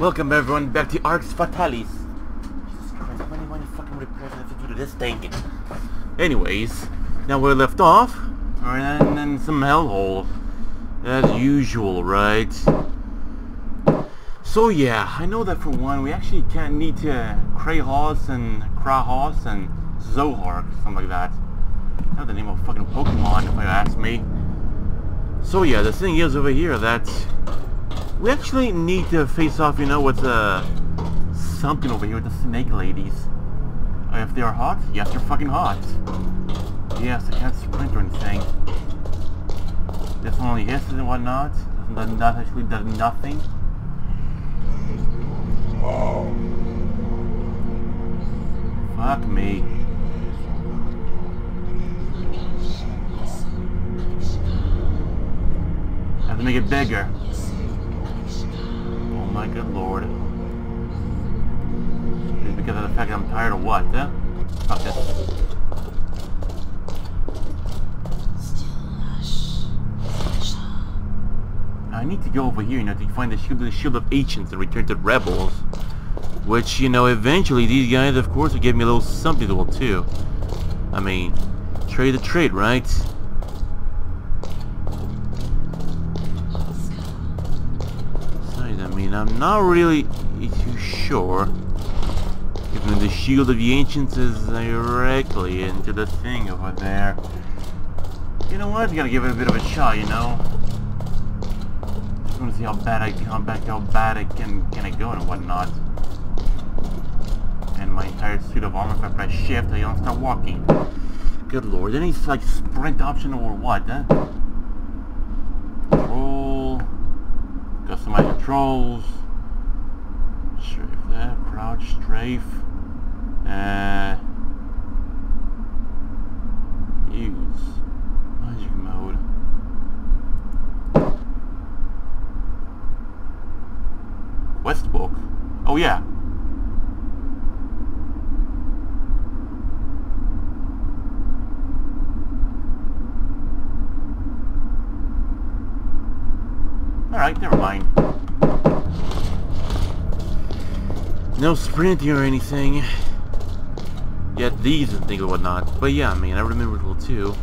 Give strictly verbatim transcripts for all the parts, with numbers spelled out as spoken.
Welcome everyone back to Arx Fatalis. Jesus Christ, how many money fucking repairs I have to do to this thing? Anyways, now we're left off. Alright, and then some hellhole. As usual, right? So yeah, I know that for one, we actually can't need to Krahoz and Krahoz and Zohar, something like that. That's the name of fucking Pokemon, if you ask me. So yeah, the thing is over here that we actually need to face off, you know, with uh, something over here with the snake ladies. If they are hot, yes, they're fucking hot. Yes, I can't sprint or anything. This one only hisses and whatnot. Does not actually does nothing. Oh. Fuck me. I have to make it bigger. My good lord. Just because of the fact that I'm tired of what, huh? Fuck this. I need to go over here, you know, to find the shield, the shield of ancients and return to rebels. Which, you know, eventually these guys, of course, will give me a little something to hold too. I mean, trade a trade, right? I'm not really too sure if the shield of the ancients is directly into the thing over there. You know what? You gotta give it a bit of a shot, you know. Just wanna see how bad I come back, how bad I can can I go and whatnot. And my entire suit of armor, if I press shift, I don't start walking. Good lord, any like sprint option or what, huh? Customize controls, strafe there, crouch, strafe, uh, use, magic mode. Quest book? Oh yeah. Alright, never mind. No sprinting or anything. Yet these and things and whatnot. But yeah, I mean, I remember it well too.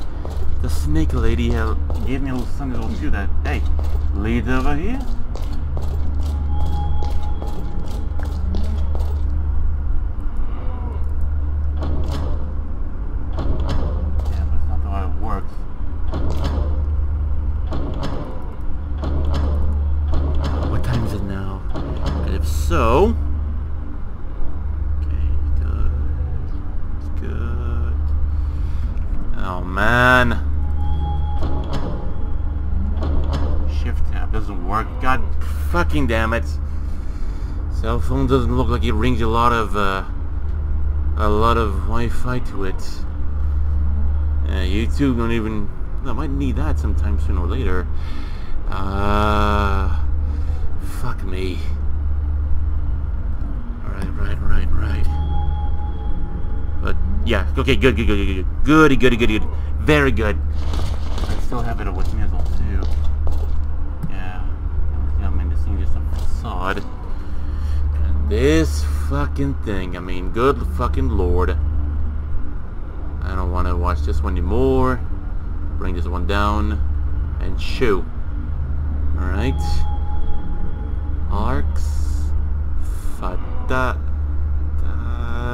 The snake lady gave me a little something little too that, hey, leads over here. So, okay, good, good. Oh man, shift tab doesn't work. God fucking damn it! Cell phone doesn't look like it rings a lot of uh, a lot of Wi-Fi to it. Uh, YouTube don't even. I might need that sometime sooner or later. Uh, fuck me. Right, right, right. But yeah, okay, good, good, good, good, good, good, good, good, good, very good. I still have it with me as well too. Yeah, I mean, this thing is a facade. And this fucking thing, I mean, good fucking lord. I don't want to watch this one anymore. Bring this one down and shoo. All right, Arx Fatalis.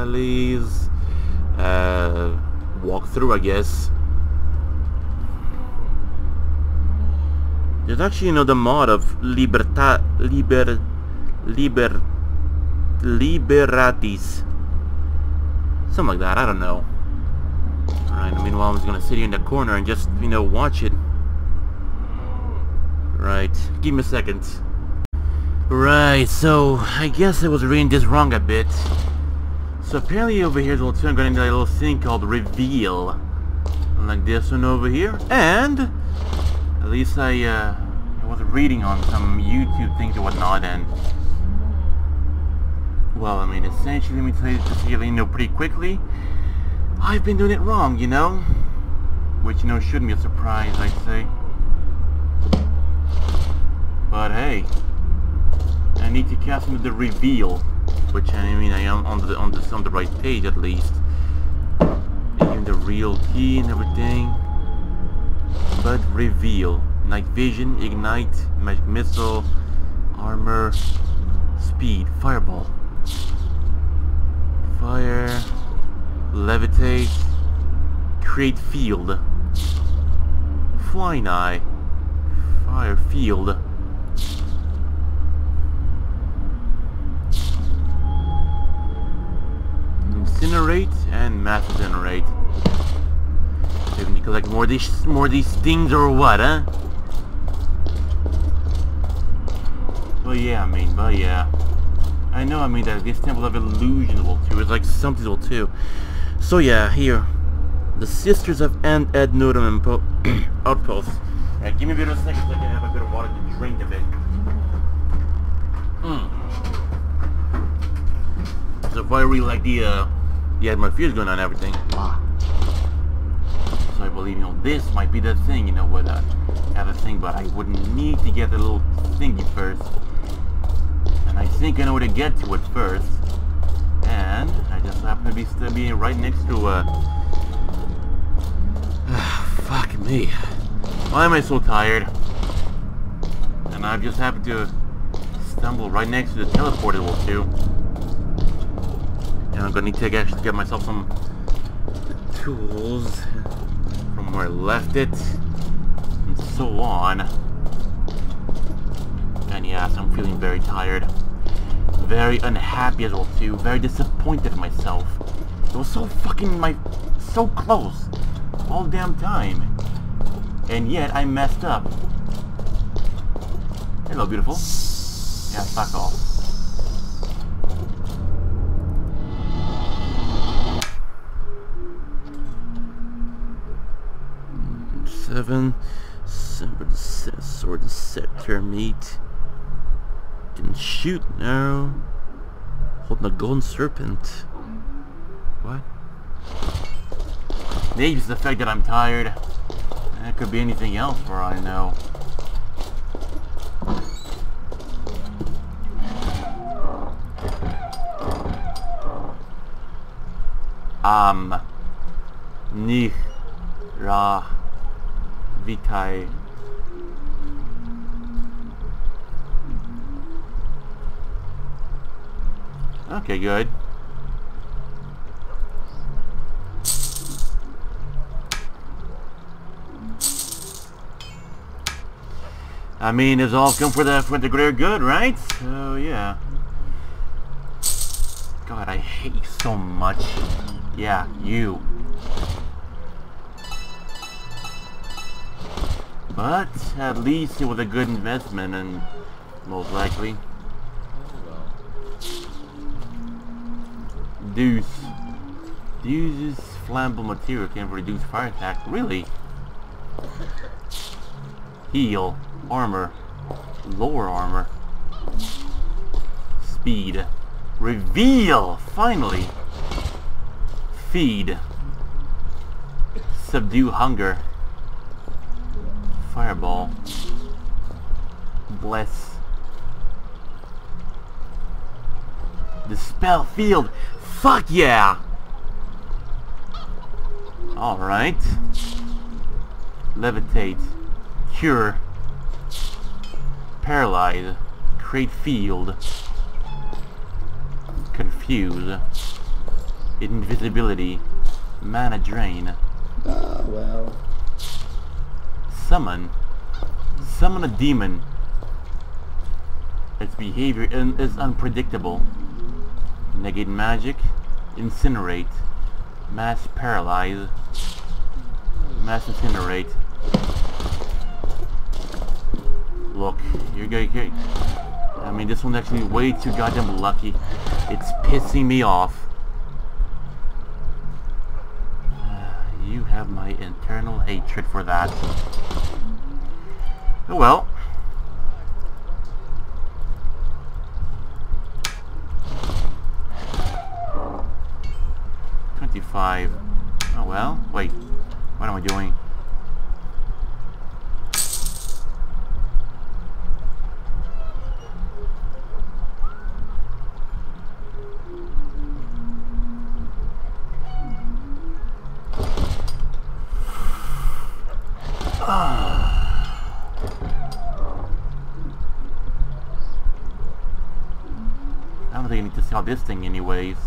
Please uh, walk through, I guess. There's actually, you know, the mod of Liberta, Liber, Liber, Libertatis, something like that, I don't know. Alright, meanwhile I'm just gonna sit here in the corner and just, you know, watch it. Right, give me a second. Right, so I guess I was reading this wrong a bit. So apparently over here is a little too, I'm going to do a little thing called reveal. Like this one over here. And at least I, uh, I was reading on some YouTube things and whatnot, and well, I mean, essentially, let me tell you just to give you know pretty quickly, I've been doing it wrong, you know? Which, you know, shouldn't be a surprise, I'd say. But hey, I need to cast him with the reveal, which I mean I am on the on the on the right page at least. Even the real key and everything. But reveal, night vision, ignite, magic missile, armor, speed, fireball, fire, levitate, create field, flying eye, fire field. Incinerate and mass incinerate. They need to collect more of these more of these things or what, huh? Well yeah, I mean, but yeah. I know I mean that this temple of illusion will too. It's like something will too. So yeah, here. The Sisters of Ant Ed Notom outpost. Yeah, give me a bit of a second so I can have a bit of water to drink a bit. Mm. So if I really like the uh yeah, my fear's going on everything. Ah. So I believe, you know, this might be the thing, you know, what I have a thing, but I would need to get the little thingy first. And I think I know where to get to it first. And I just happen to be still being right next to, uh... fuck me. Why am I so tired? And I've just happened to stumble right next to the teleporter wall too. And I'm gonna need to actually get myself some tools from where I left it, and so on. And yes, I'm feeling very tired. Very unhappy as well too, very disappointed in myself. It was so fucking my... so close. All damn time. And yet, I messed up. Hello, beautiful. Yeah, fuck off. Seven, seven, sword and scepter meat. Can shoot now. Holding a golden serpent. What? Maybe it's the fact that I'm tired. That could be anything else for all I know. Am nich ra vitai. Okay, good. I mean, it's all come for the for the greater good, right? So yeah. God, I hate you so much. Yeah, you. But at least it was a good investment, and most likely. Deuce. Deuce's flammable material can reduce fire attack. Really? Heal. Armor. Lower armor. Speed. Reveal! Finally! Feed. Subdue hunger. Fireball. Bless. Dispel field! Fuck yeah! Alright. Levitate. Cure. Paralyze. Create field. Confuse. Invisibility. Mana drain. Ah, well. Summon. Summon a demon. Its behavior un is unpredictable. Negate magic. Incinerate. Mass paralyze. Mass incinerate. Look, you're going to... I mean, this one's actually way too goddamn lucky. It's pissing me off. Uh, you have my internal hatred for that. Oh well. twenty-five. Oh well. Wait. What am I doing? I don't think I need to sell this thing anyways.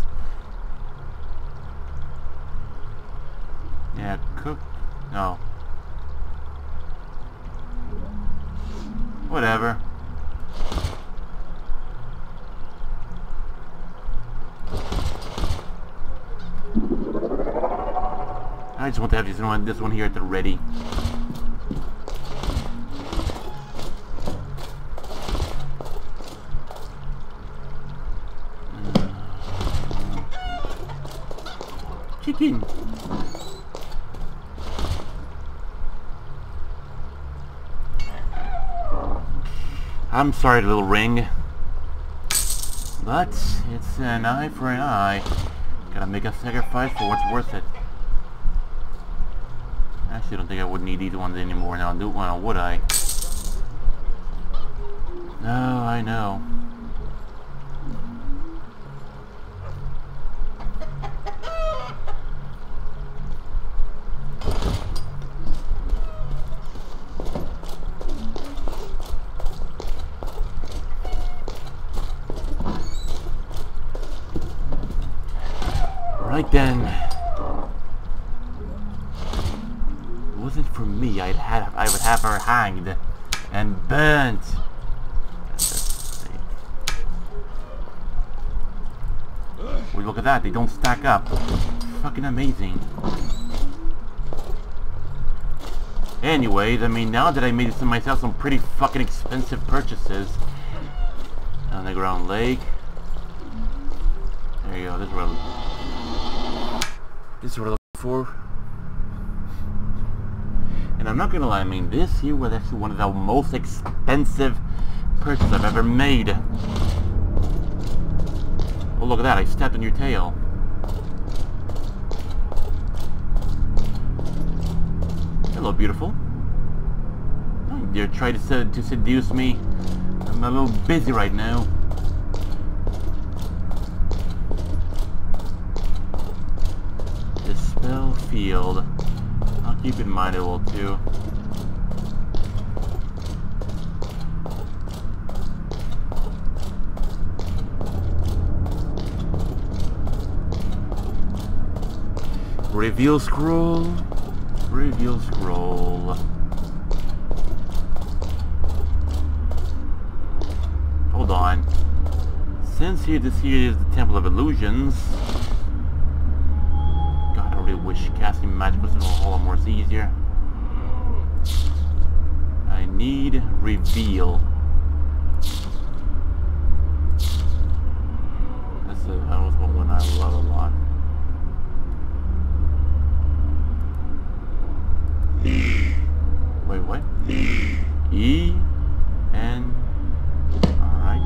Yeah, cook... no. Whatever. I just want to have this one, this one here at the ready. Chicken! I'm sorry, little ring. But it's an eye for an eye. Gotta make a sacrifice for what's worth it. Actually, I don't think I would need these ones anymore now. Do well, would I? No, I know. Right then, if it wasn't for me, I'd have I would have her hanged and burnt. Well, look at that, they don't stack up. Fucking amazing. Anyways, I mean, now that I made some myself some pretty fucking expensive purchases. Underground lake. There you go, this road. This is what I'm looking for. And I'm not gonna lie, I mean, this here was actually one of the most expensive purchases I've ever made. Oh, look at that, I stepped on your tail. Hello, beautiful. Oh, you're trying to, sed to seduce me. I'm a little busy right now. Field. I'll keep in mind it will too. Reveal scroll. Reveal scroll. Hold on. Since here this here is the Temple of Illusions. Wish casting magic was a whole lot more easier. I need reveal. That's a, that was one I love a lot. Wait, what? E N. All right.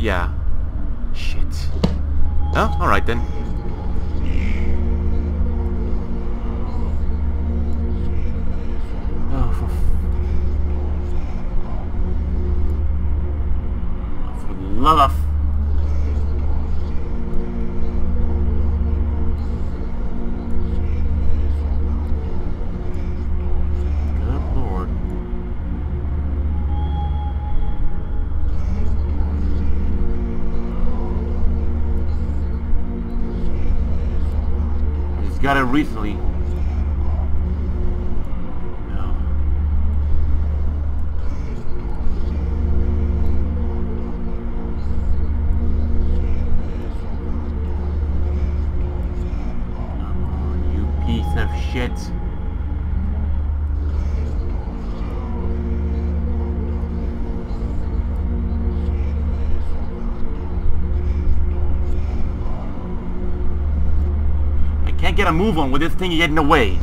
Yeah. Shit. Oh, alright then. Oh, for, f for love of... Got it recently. No. Come on, you piece of shit. Get a move on with this thing getting away.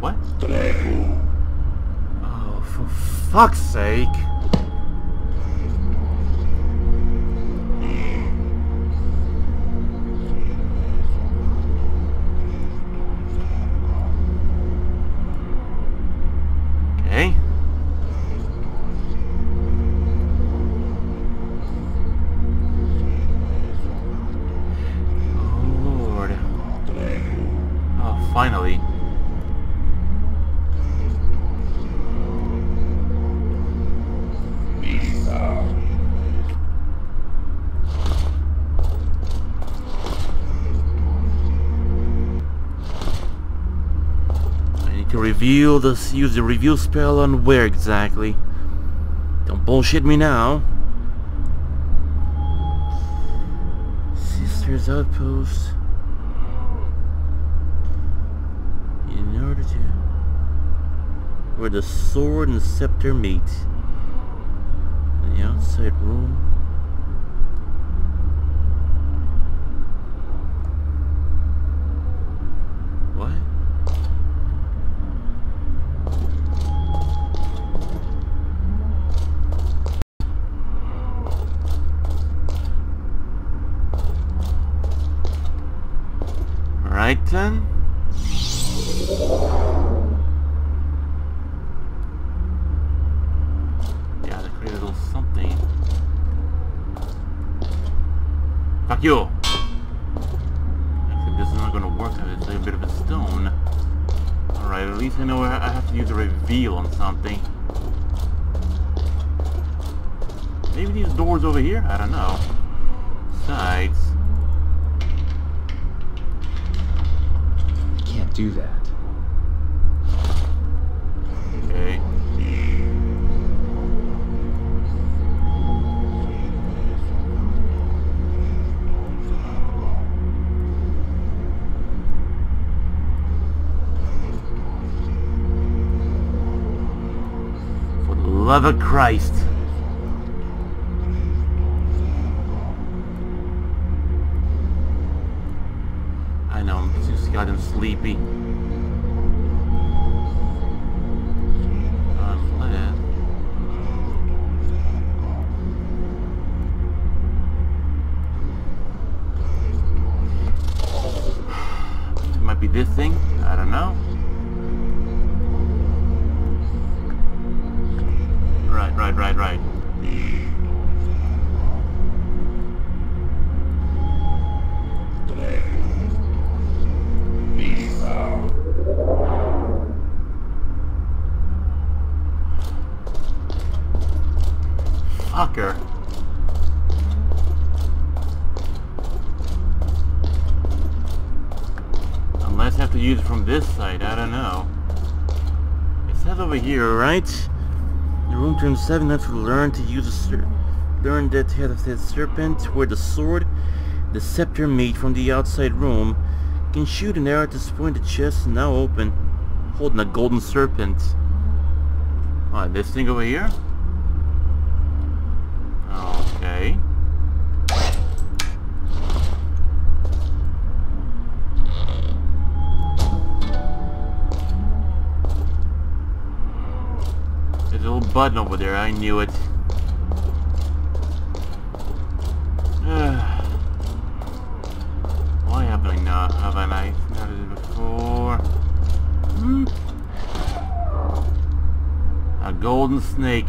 What? Oh, for fuck's sake. finally. I need to reveal this, use the reveal spell on where exactly. Don't bullshit me now. Sisters Outpost. In order to... where the sword and the scepter meet. In the outside room. What? Right then. Yeah, to create a little something. Fuck you! Except this is not gonna work, it's like a bit of a stone. Alright, at least I know I have to use a reveal on something. Maybe these doors over here? I don't know. Besides... do that. Okay. For the love of Christ. I know, I'm just goddamn sleepy. Be this thing? I don't know. Right, right, right, right. Fucker. Have to use it from this side, I don't know. It says over here, right? The room turns seven, have to learn to use a ser learn that head of that serpent where the sword, the scepter meet from the outside room. You can shoot an arrow at this point, the chest now open, holding a golden serpent. Alright, this thing over here? Okay. Button over there, I knew it. Why have I not have I not noticed it before? Hmm? A golden snake.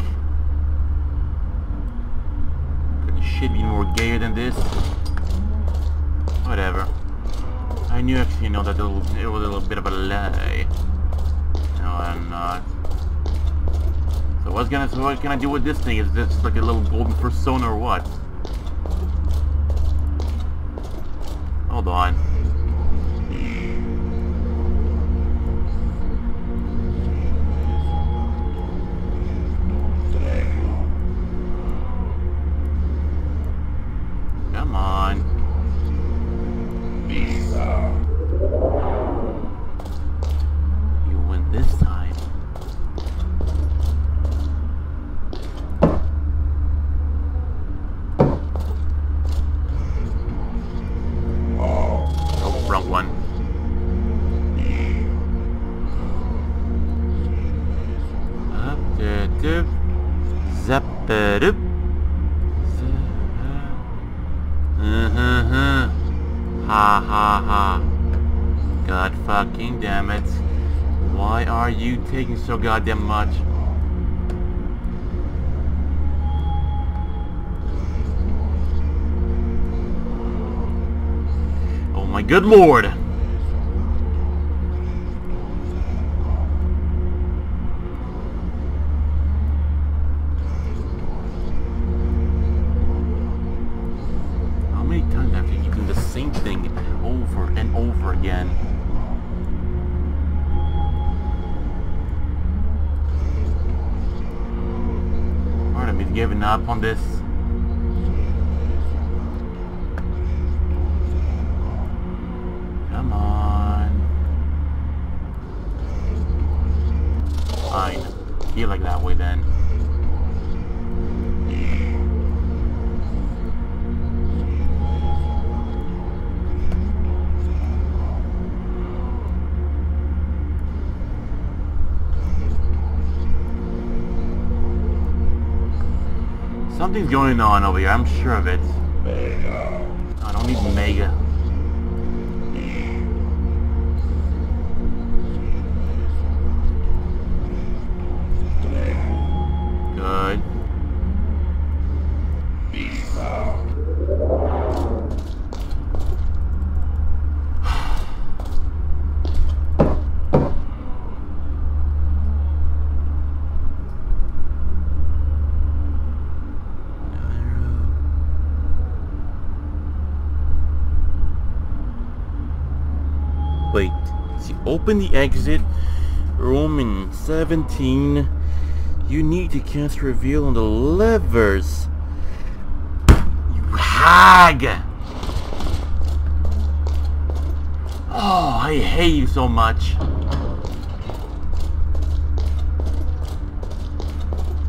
Couldn't shit be more gayer than this. Whatever. I knew actually know that it was a little bit of a lie. No, I'm not. So what's gonna, so what can I do with this thing? Is this like a little golden persona or what? Hold on. Come on. You win this time. Taking so goddamn much. Oh my good lord! same thing over and over again. Part of me is giving up on this. Come on. Fine. Feel like that way then. Something's going on over here, I'm sure of it. Mega. I don't need Mega. Good. Wait, see, open the exit, Roman seventeen, you need to cast reveal on the levers. You hag! Oh, I hate you so much.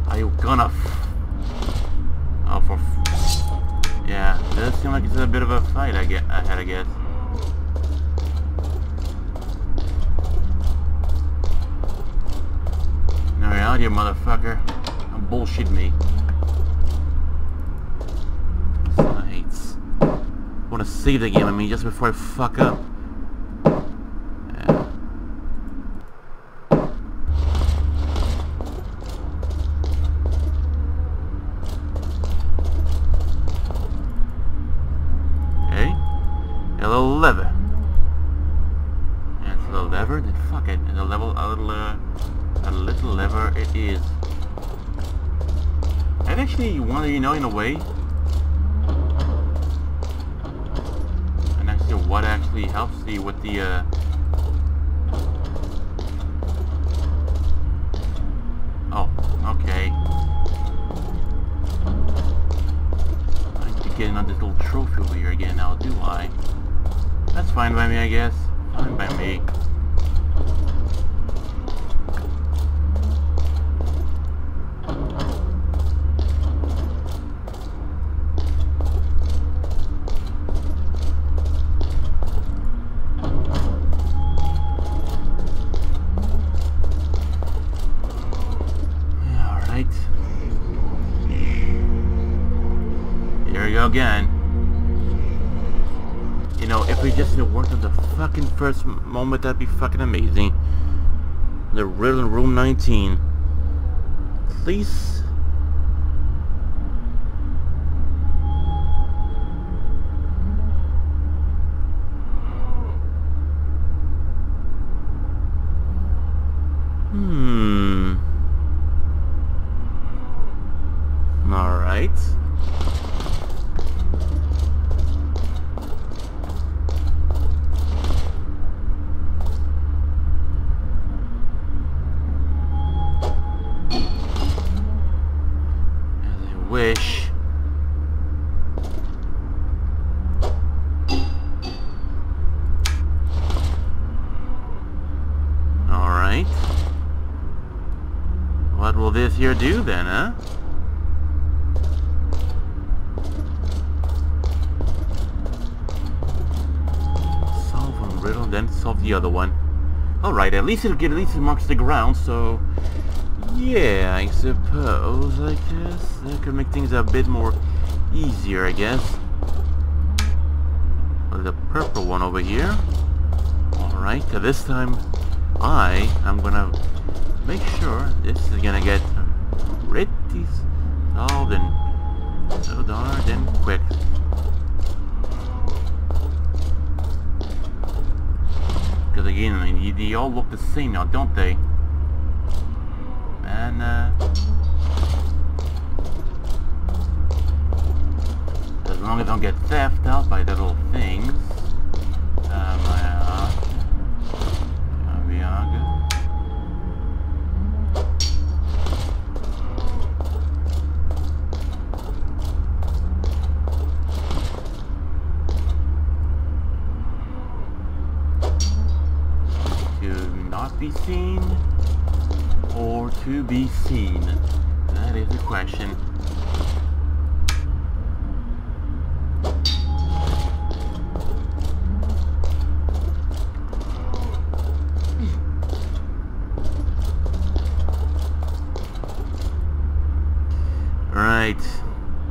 Are you gonna f- Oh, for f- Yeah, does seem like it's a bit of a fight I get, I had to guess. Out here, motherfucker. Don't bullshit me. Nice. I want to save the game, I mean, just before I fuck up. Yeah. Okay. A little lever. That's a little lever. Then fuck it. And a level, a little, uh... a little lever it is. I actually wonder, you know, in a way. And actually what actually helps you with the uh Oh, okay. I need to get another little trophy over here again now, do I? That's fine by me, I guess. Fine by me. Again, you know, if we just worked on the fucking first moment, that'd be fucking amazing. The riddle in room nineteen, please. Hmm. All right. Wish. All right. What will this here do then, huh? Solve one riddle, then solve the other one. All right. At least it'll get. At least it marks the ground. So. Yeah, I suppose, I guess. That could make things a bit more easier, I guess. Well, the purple one over here. Alright, so this time I am gonna make sure this is gonna get pretty solved and so darn and quick. Because again, I mean, they all look the same now, don't they? And uh, as long as I don't get theft out by that old thing. Um, I, uh, we are good. To not be seen or to be seen? That is the question.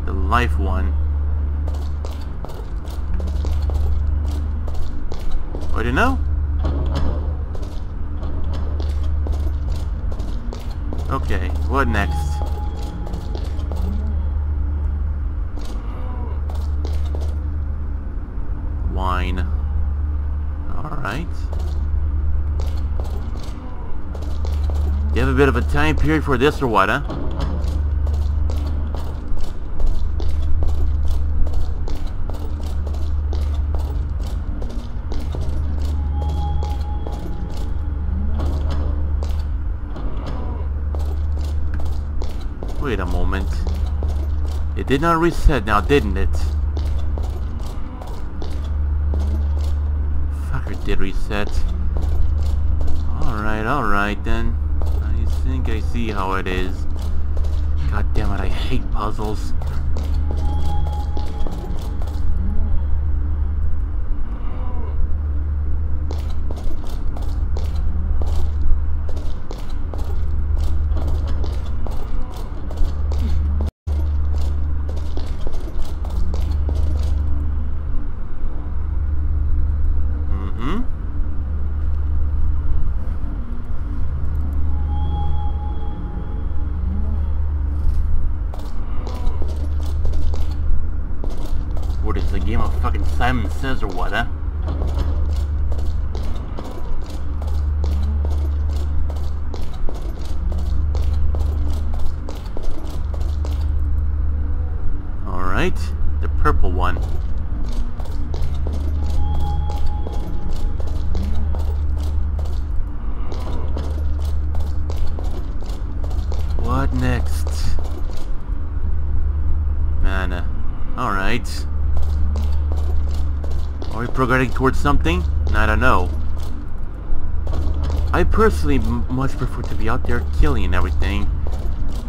The life one. I don't know. Okay, what next? Wine. All right. You have a bit of a time period for this or what, huh? Wait a moment. It did not reset now, didn't it? Fucker, it did reset. Alright, alright then. I think I see how it is. God damn it, I hate puzzles. Simon Says or what, huh? Alright, the purple one. What next? Mana. Alright. Are we progressing towards something? I don't know. I personally m much prefer to be out there killing and everything.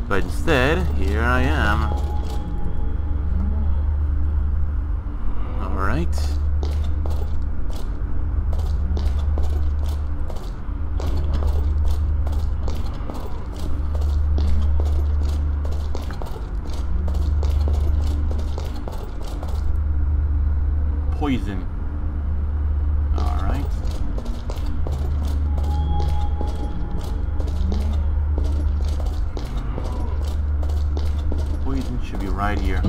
But instead, here I am. Alright. Poison. Alright. Poison should be right here.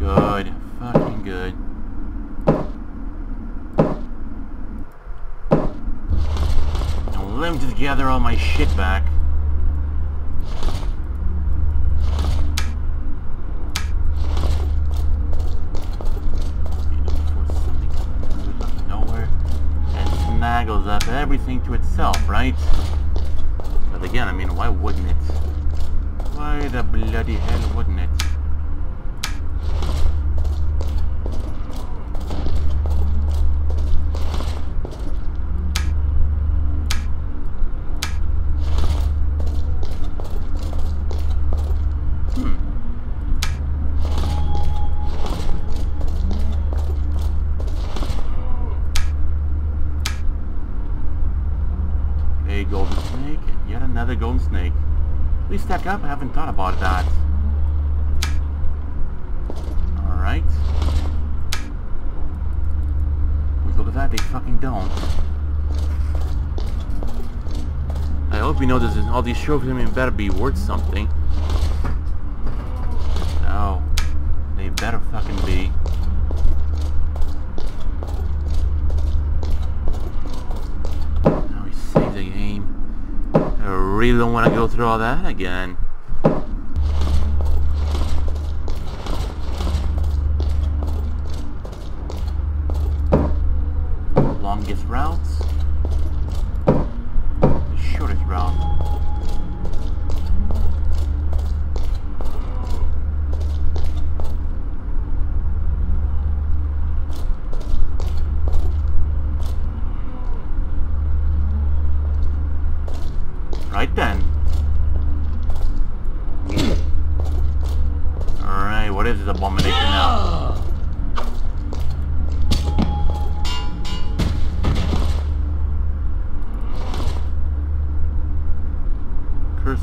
Good. Fucking good. Now let me just gather all my shit back. Snaggles up everything to itself, right? But again, I mean, why wouldn't it? Why the bloody hell wouldn't it? Golden snake. At least stack up. I haven't thought about that. All right. We look at that. They fucking don't. I hope you know this. Is all these trophies, I mean, better be worth something. No, they better fucking be. Now we save the game. I really don't want to go through all that again. round. The shortest round. Right then. Alright, what is this abomination now?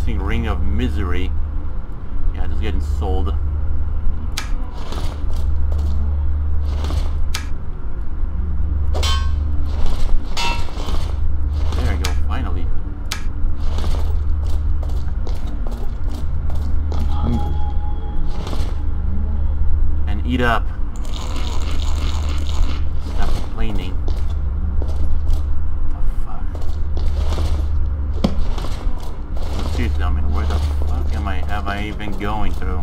Ring of misery. Yeah, just getting sold. There we go, finally. And eat up. Stop complaining. I mean, where the fuck am I, have I even going through?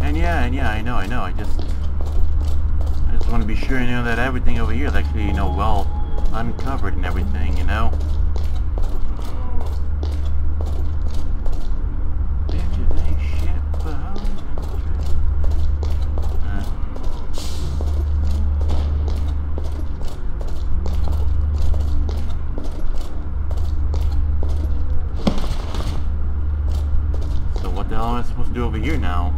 And yeah, and yeah, I know, I know, I just... I just want to be sure, you know, that everything over here is actually, you know, well uncovered and everything, you know? Over here now.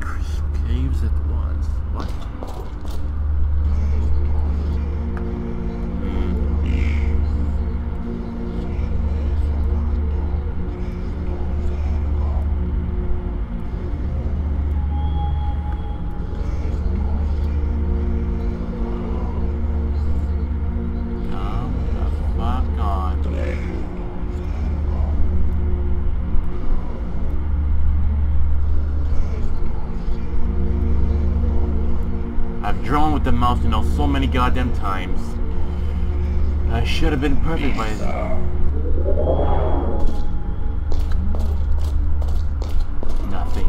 Crystal Caves at once. What? Drawn with the mouse, you know, so many goddamn times. I should have been perfect by then. Nothing.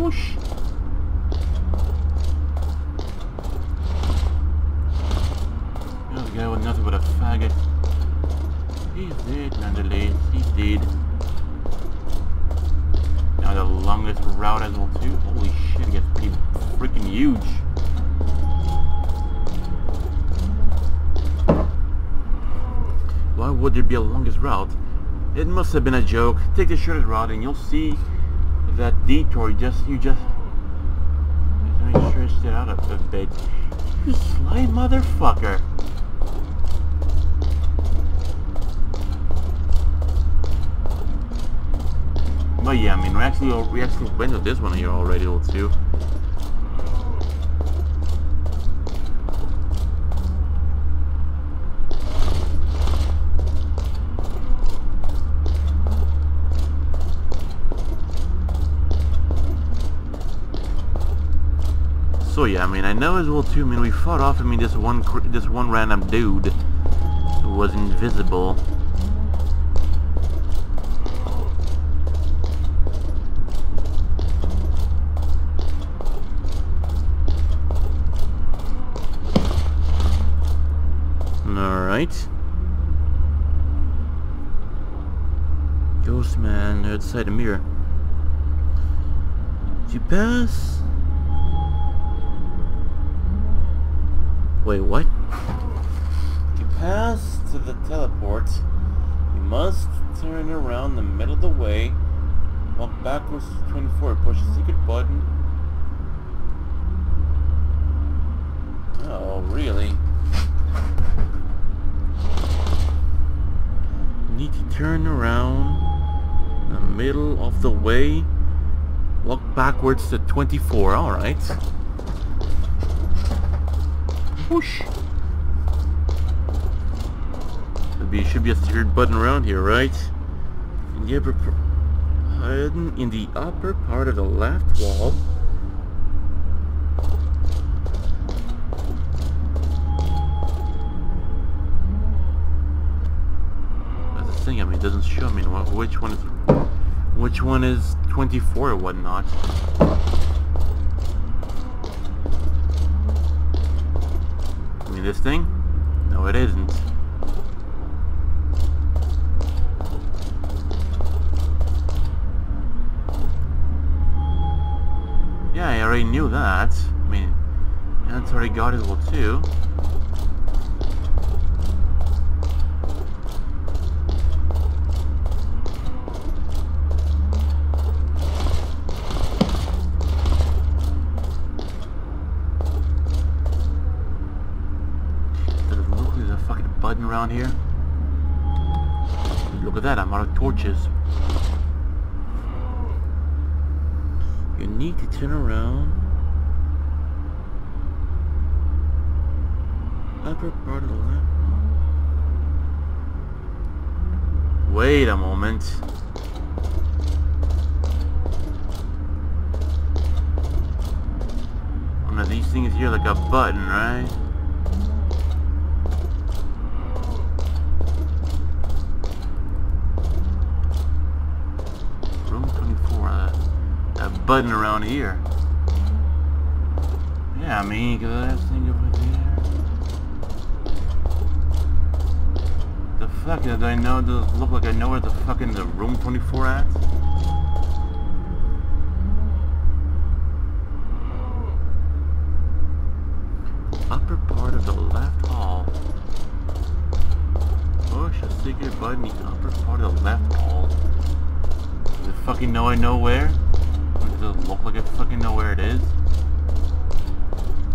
Whoosh. This guy was nothing but a faggot. He's dead, nonetheless. He's dead. Now the longest route as well too. Holy shit, it gets pretty freaking huge. Why would there be a longest route? It must have been a joke. Take the shortest route and you'll see that detour just you just let me stretch that out a, a bit. You sly motherfucker. But yeah, I mean we actually we actually went to this one here already old too. So yeah, I mean, I know as well too. I mean, we fought off. I mean, this one, this one random dude who was invisible. All right. Ghost man outside the mirror. Did you pass? Wait, what? To pass to the teleport, you must turn around the middle of the way, walk backwards to twenty-four, push the secret button. Oh, really? You need to turn around the middle of the way, walk backwards to twenty-four, alright. Whoosh! There should be a secret button around here, right? In the upper hidden in the upper part of the left wall. That's the thing. I mean, it doesn't which one is which one is twenty-four or whatnot. I mean, this thing? No, it isn't. Yeah, I already knew that. I mean, that's already got as well too. Around here. Look at that, I'm out of torches. You need to turn around. Upper part of the left. Wait a moment. One of these things here, like a button, right? Button around here. Yeah, I mean, cause I have to think over there. The fuck did I know? Does it look like I know where the fuck in the room twenty-four at? Upper part of the left hall. Push a secret button in the upper part of the left hall. Does it fucking know I know where? Does it look like I fucking know where it is?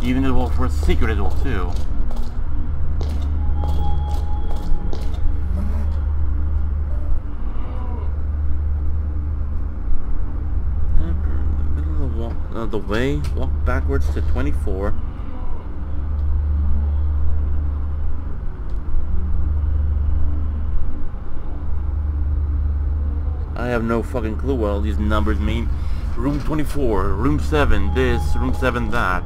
Even though for a secret as well too. In the middle of the walk uh, the way, walk backwards to twenty-four. I have no fucking clue what all these numbers mean. Room twenty-four, room seven, this, room seven, that.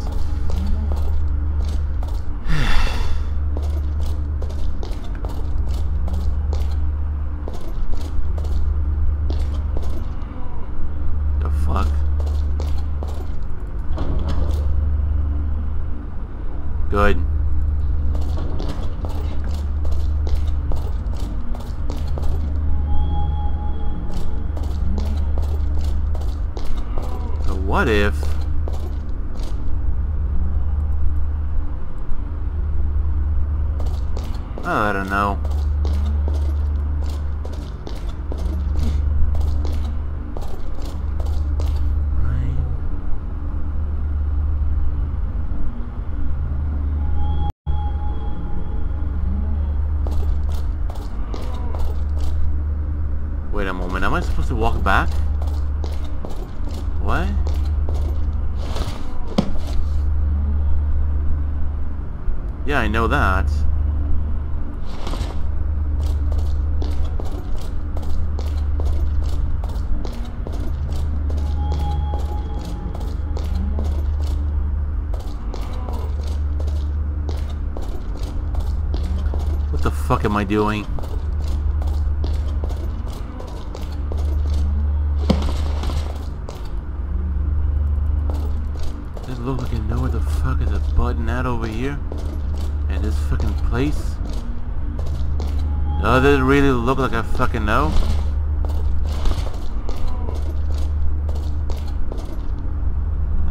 The fuck? Good. What if... Oh, I don't know. Right. Wait a moment, am I supposed to walk back? What? Yeah, I know that. What the fuck am I doing? Does it look like I know where the fuck is a button at over here? This fucking place? Does it really look like I fucking know?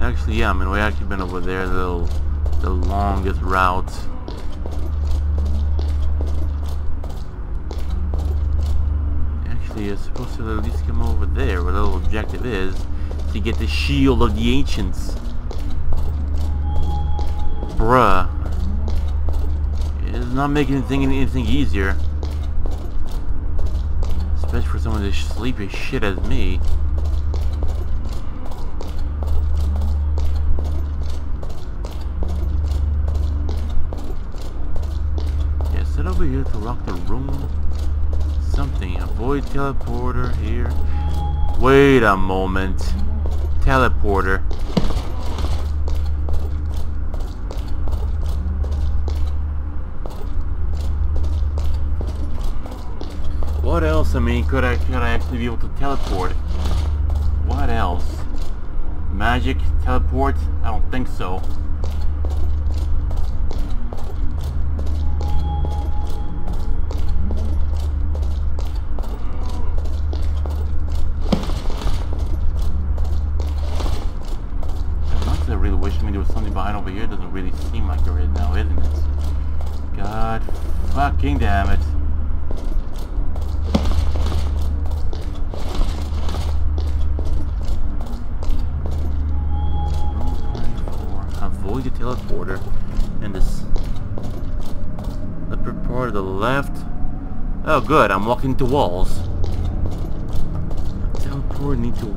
Actually, yeah, I mean, we actually been over there the, the longest route. Actually, it's supposed to at least come over there where the little objective is to get the shield of the ancients. Bruh. It's not making anything anything easier, especially for someone as sleepy as shit as me. Yeah, sit over here to lock the room. Something. Avoid teleporter here. Wait a moment. Teleporter. I mean, could I, could I actually be able to teleport? What else? Magic? Teleport? I don't think so. Fucking damn it. Avoid the teleporter and this upper part of the left. Oh good, I'm walking into walls. Teleport need to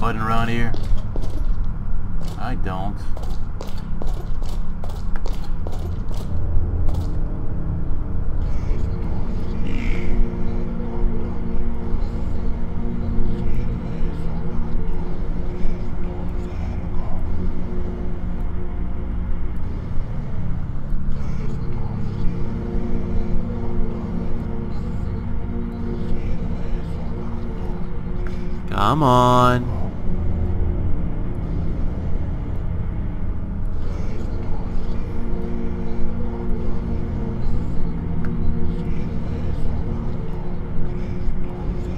button around here? I don't.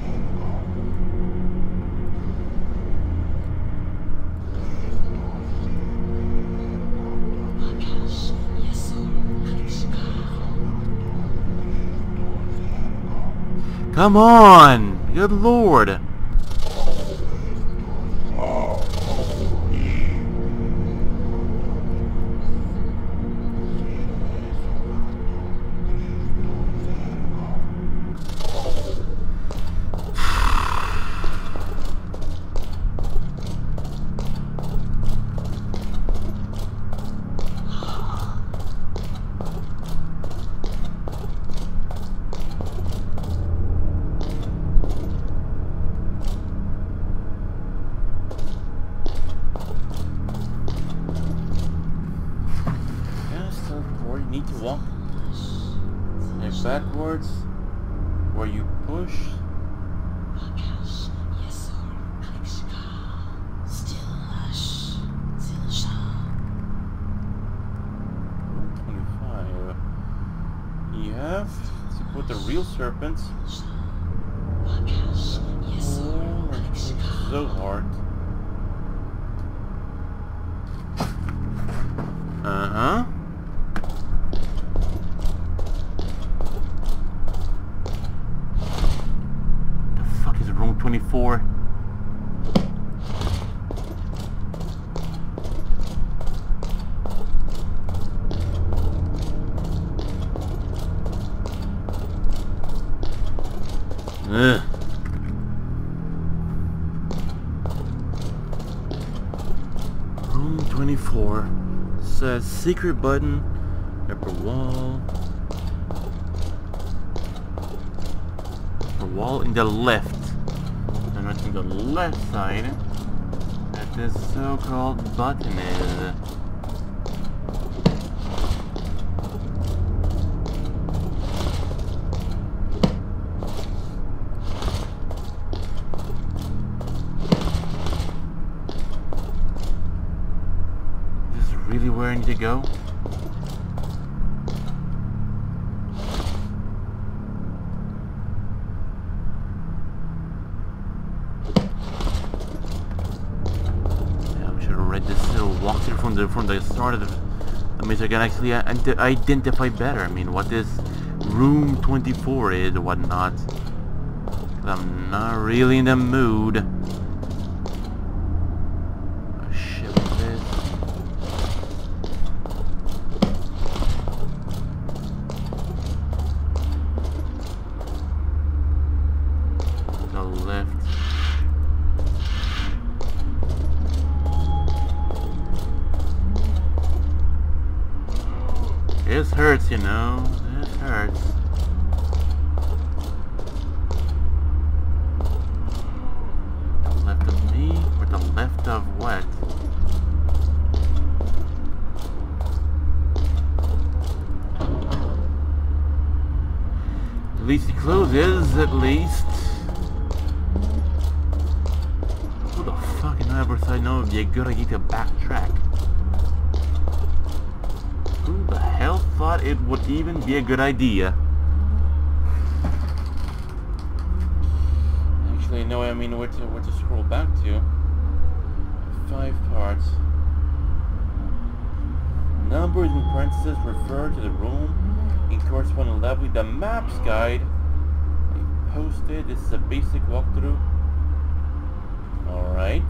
Come on. Come on! Good lord! Serpents. Zohar. Uh-huh. The fuck is room twenty-four? Ugh. Room twenty-four says secret button, upper wall, upper wall in the left, and right to the left side that this so-called button is. where I need to go? Yeah, we should have read this little walkthrough from the from the start of the, I mean, so I can actually identify better. I mean, what this room twenty-four is or whatnot. I'm not really in the mood. You know, it hurts. The left of me, or the left of what? At least he closes, at least. Who the fuck in the other side knows if you're gonna need to backtrack? Thought it would even be a good idea. Actually, no, I mean, where to, where to scroll back to? Five parts. Numbers in parentheses refer to the room in corresponding level with the maps guide I posted. This is a basic walkthrough. Alright.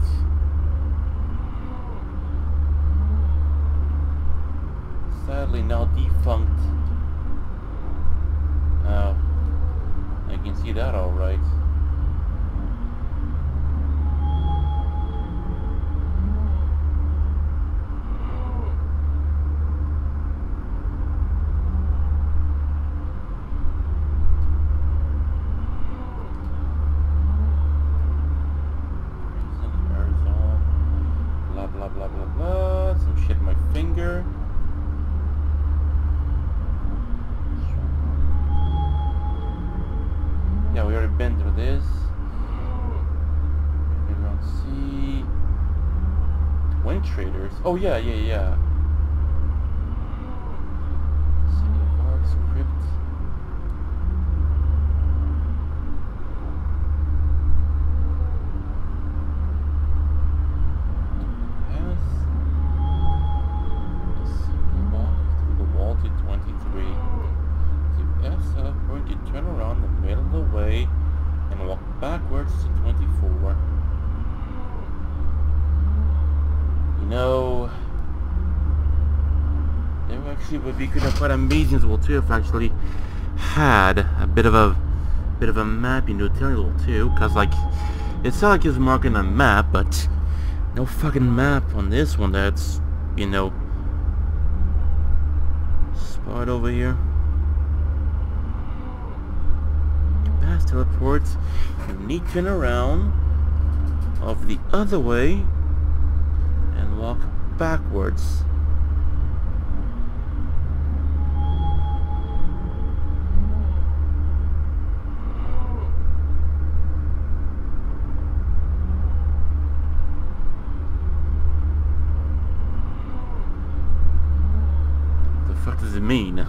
Sadly now defunct. Now, I can see that all right. Blah blah blah blah blah. Some shit in my finger. Yeah, we already been through this. We don't see... Twin Traders. Oh yeah, yeah, yeah. City of Arx Crypt. Let's see, we walk through the wall to twenty-three. You turn around the middle of the way and walk backwards to twenty-four. You know, there actually would be could have quite amazing as well too if I actually had a bit of a bit of a map in tutorial too, because like it's not like it's marking a map, but no fucking map on this one. That's, you know, spot over here. Teleports, you need to turn around of the other way and walk backwards. The fuck does it mean?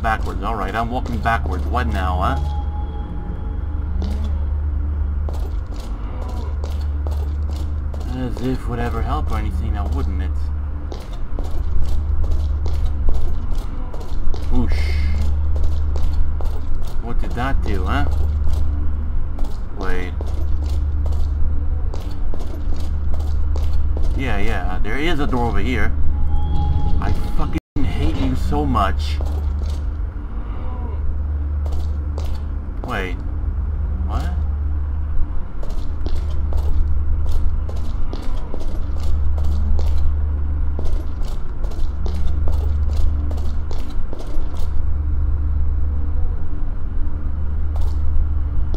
Backwards. All right, I'm walking backwards. What now, huh? As if it would ever help or anything, now wouldn't it? Whoosh. What did that do, huh? Wait. Yeah, yeah. There is a door over here. I fucking hate you so much. Wait, what?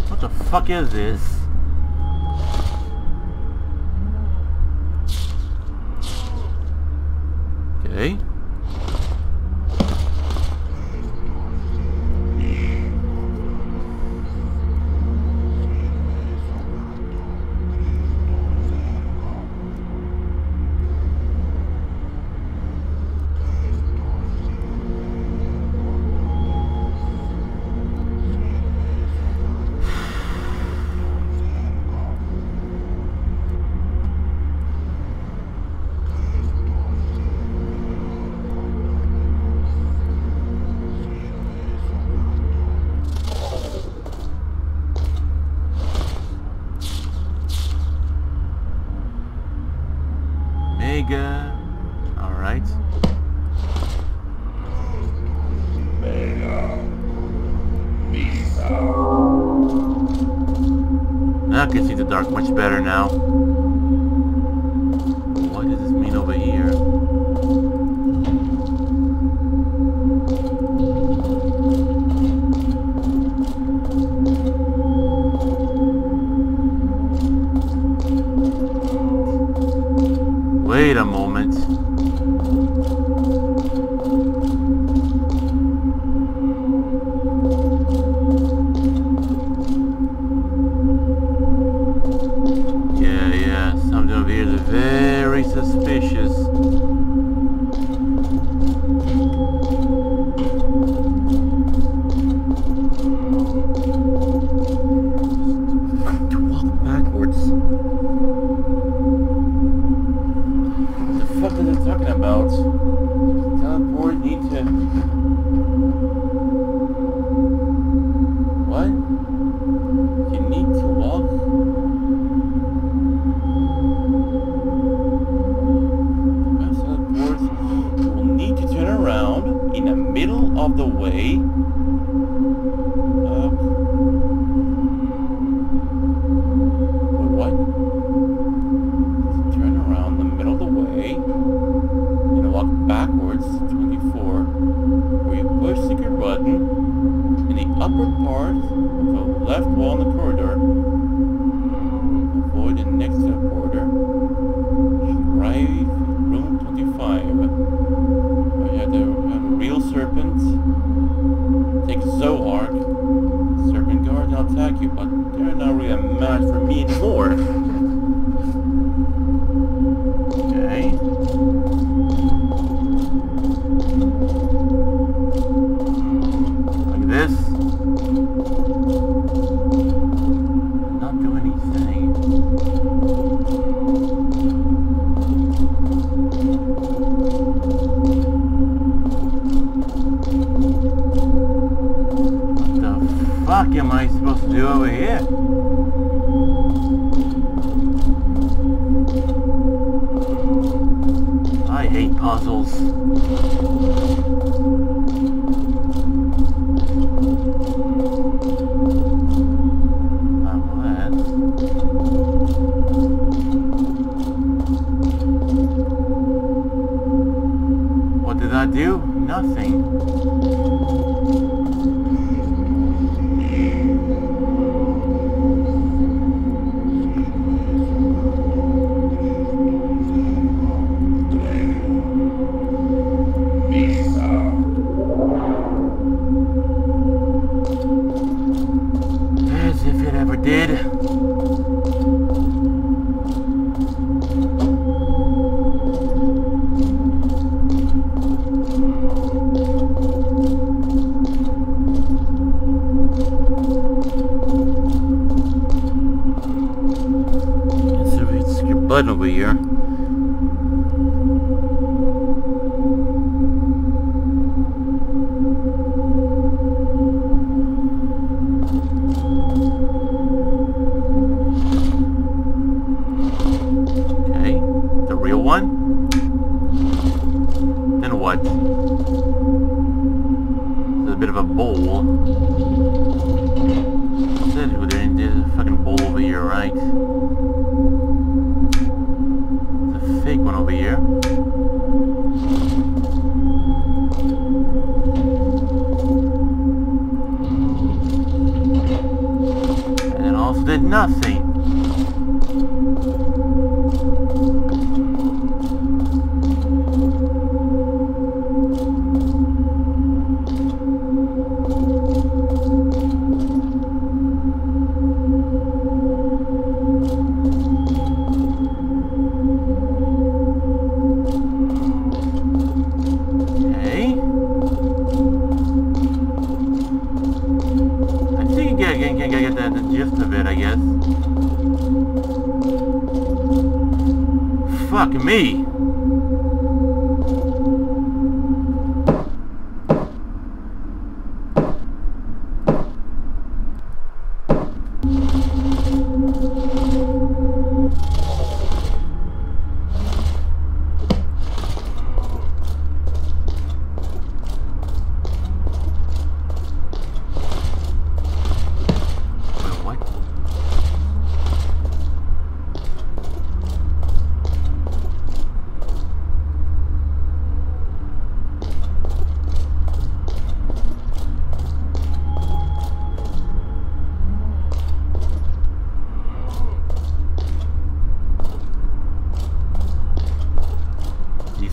What the fuck is this? Okay. Omega. Alright. I can see the dark much better now. What does this mean over here? Wait a moment. Yeah, yeah, something over here is very suspicious.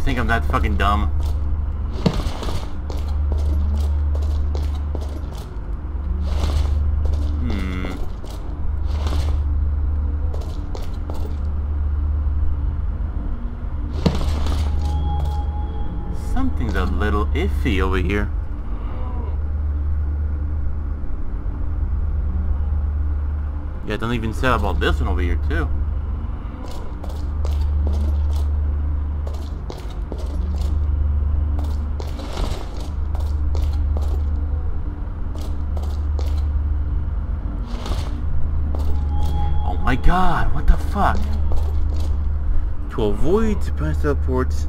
think I'm that fucking dumb. Hmm. Something's a little iffy over here. Yeah, don't even say about this one over here too. Oh my god, what the fuck? To avoid surprise teleports.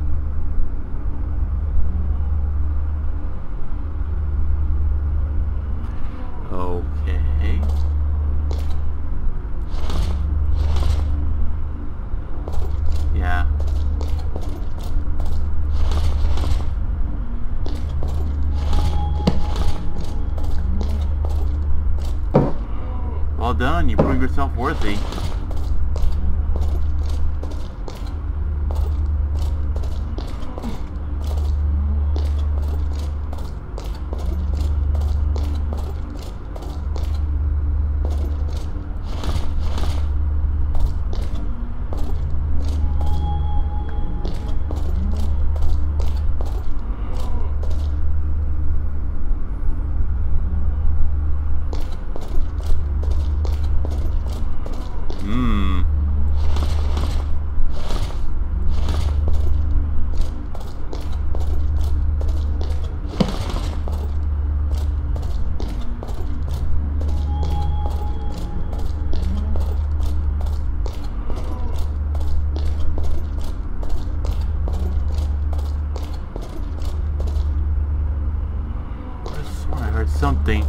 Okay. Yeah. Well done, you prove yourself worthy. Something.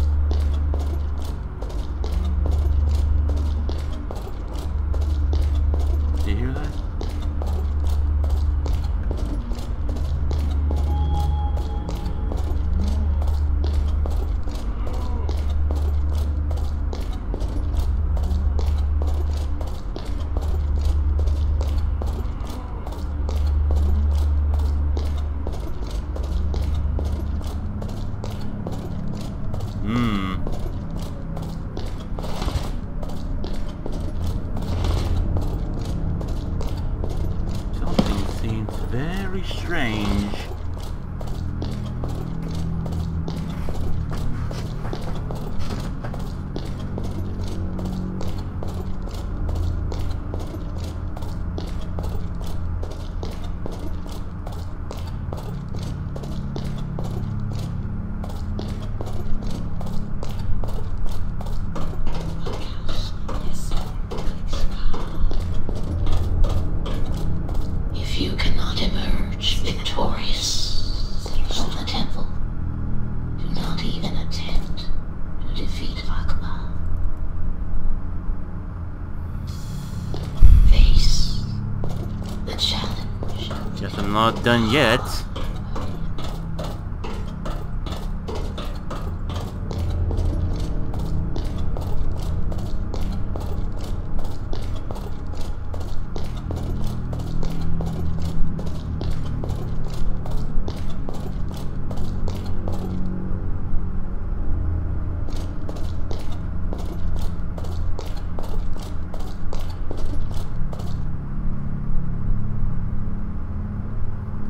Do you hear that? Very strange. I'm not done yet.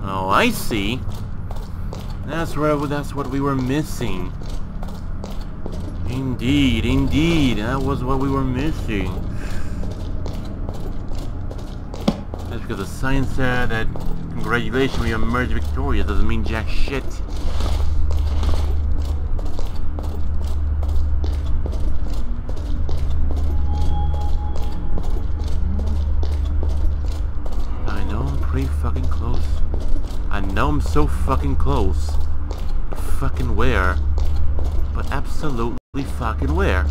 Oh, I see. That's where that's what we were missing. Indeed, indeed, that was what we were missing. That's because the sign said that congratulations, we emerged victorious. Doesn't mean jack shit. I know I'm pretty fucking close. I know I'm so fucking close. Fucking where? But absolutely fucking where?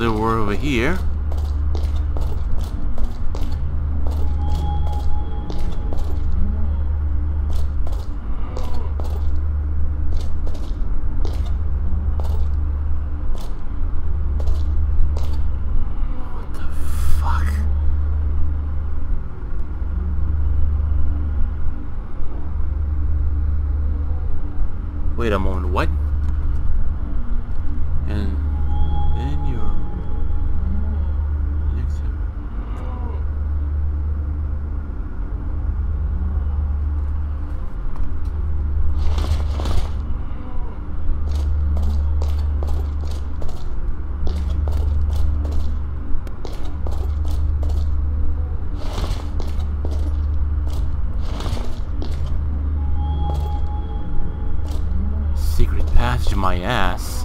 another war over here. Wait a moment, what? And then you're next to my ass.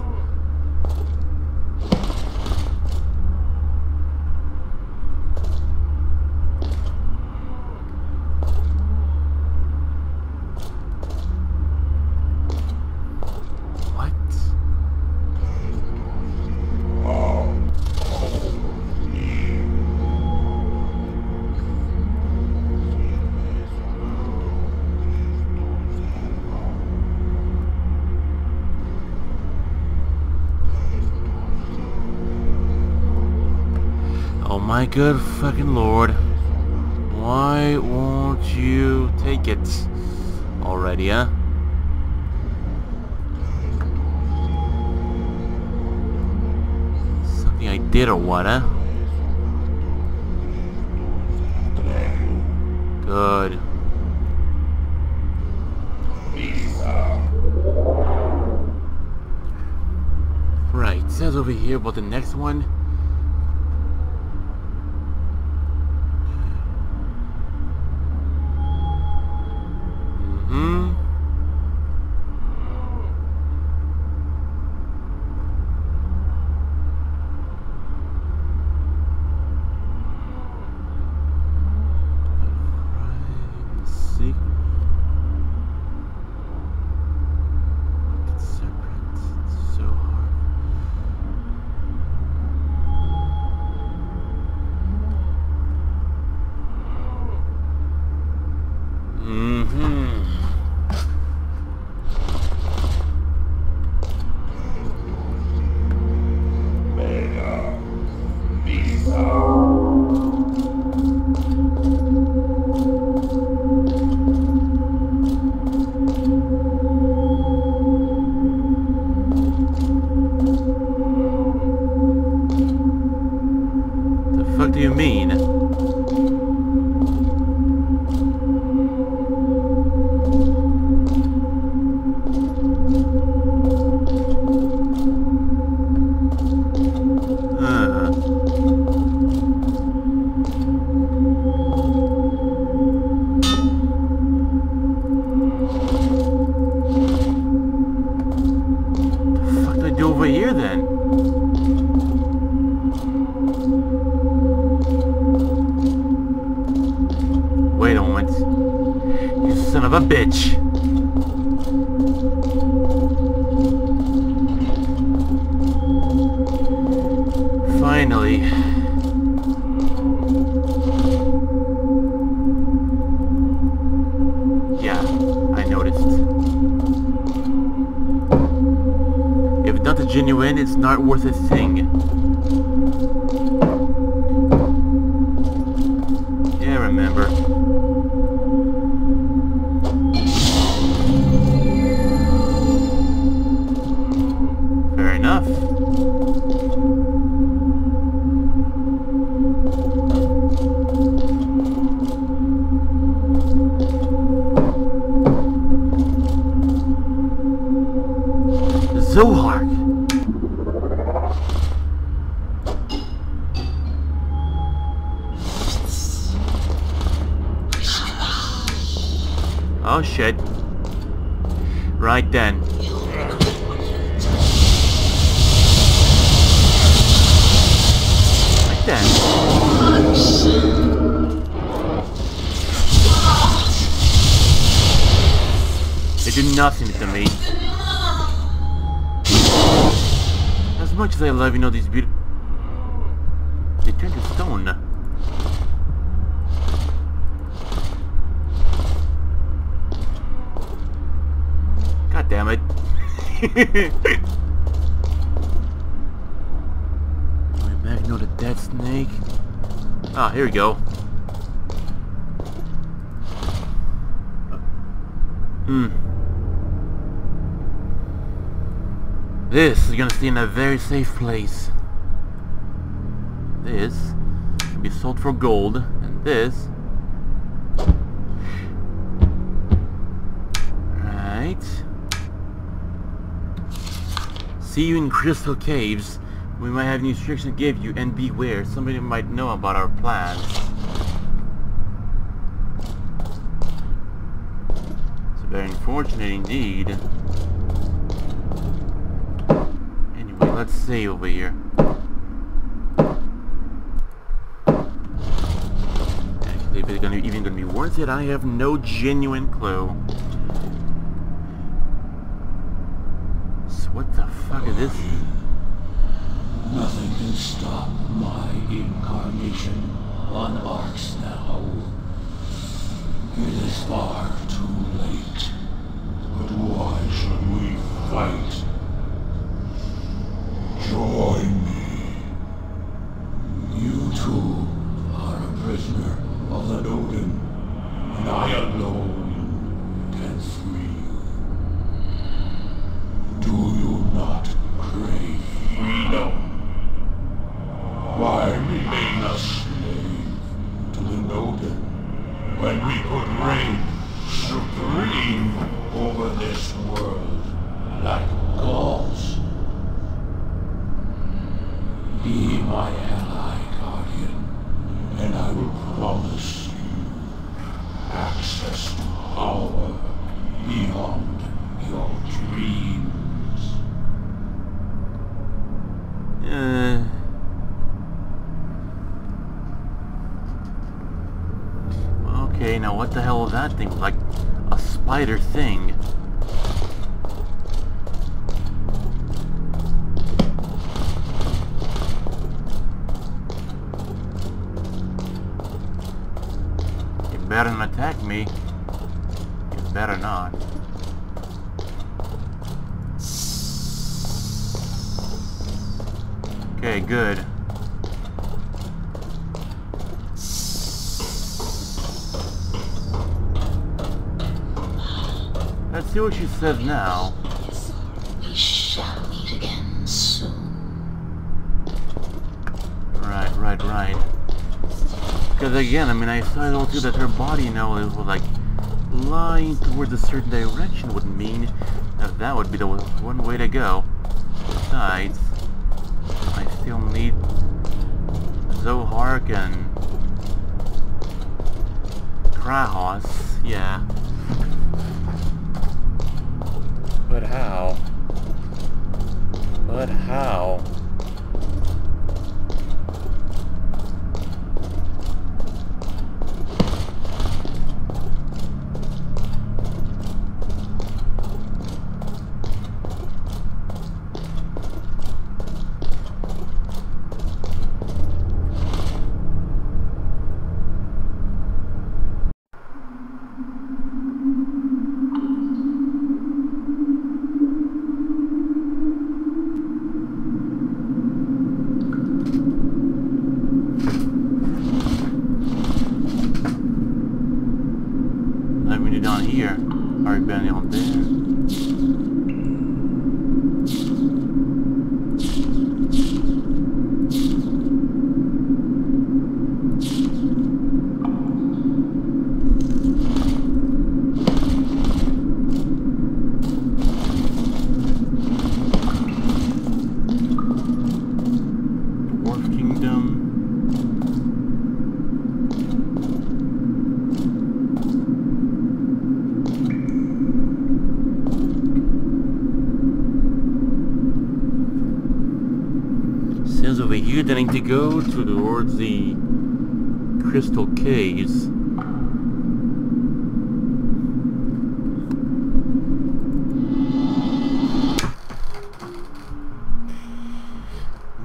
What? My good fucking lord, why won't you take it already, huh? Something I did or what, huh? Good. Right, says over here about the next one. What do you mean? Genuine, it's not worth a thing. Yeah, remember. Fair enough. Zohar! Oh shit. Right then. Right then. They do nothing to me. As much as I love, you know, these beautiful... turned to stone. God damn it. My magno to dead snake. Ah, here we go. Hmm. This is gonna stay in a very safe place. This can be sold for gold, and this. Right. See you in Crystal Caves. We might have new instructions to give you, and beware, somebody might know about our plans. It's very unfortunate indeed. Anyway, let's see over here. Actually, if it's gonna be, even going to be worth it, I have no genuine clue. What the fuck is this? Nothing can stop my incarnation on Arx now. It is far too late. But why should we fight? Join me. You too are a prisoner of the Noden, and I alone can free you. Do you not crave freedom? Why remain a slave to the Noden when we could reign supreme over this world like gods? Be my ally, Guardian, and I will promise you access to power beyond your dreams. Uh, okay, now what the hell is that thing? Like a spider thing. You better not attack me. You better not. Okay, good. Let's see what she says now. We shall meet again soon. Right, right, right. Because again, I mean, I saw it all too that her body, you know, it was like lying towards a certain direction would mean that that would be the one way to go. Besides, still need Zohar and Krahoz, yeah. But how? But how? I need to go towards the Crystal Caves.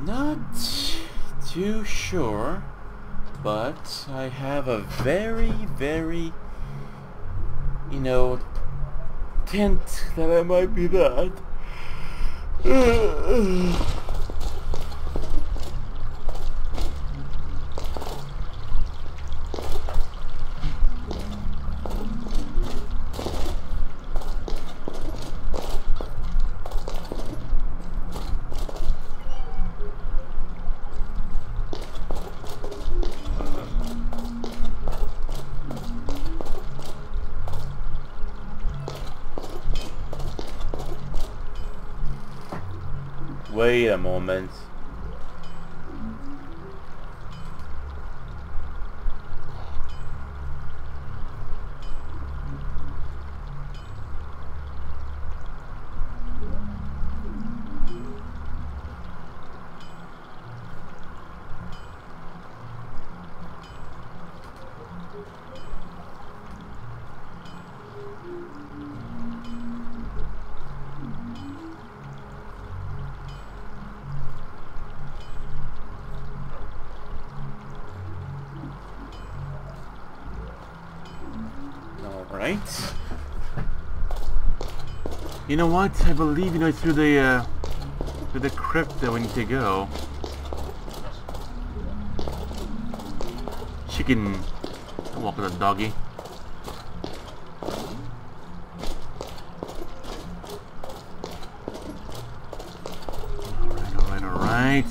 Not too sure. sure, but I have a very, very, you know, hint that I might be that. Wait a moment. Right. You know what? I believe you know through the uh, through the crypt that we need to go. Chicken. I'll walk with a doggy. All right. All right. All right.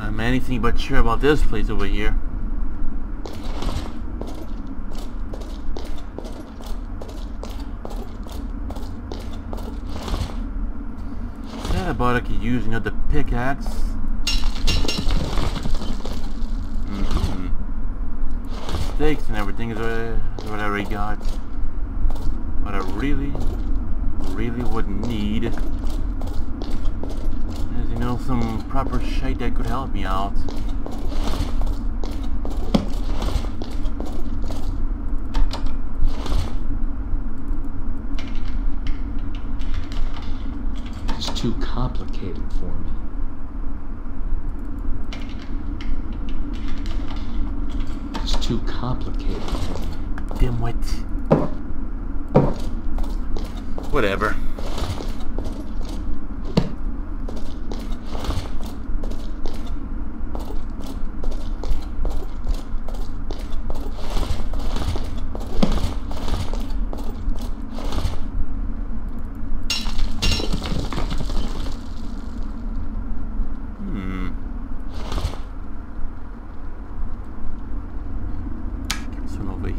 I'm anything but sure about this place over here. Sad about I could use, you know, the pickaxe. Mm-hmm. Steaks and everything is what I already got. What I really, really would need. You know, some proper shite that could help me out. It's too complicated for me. It's too complicated for me. Dimwit. Whatever.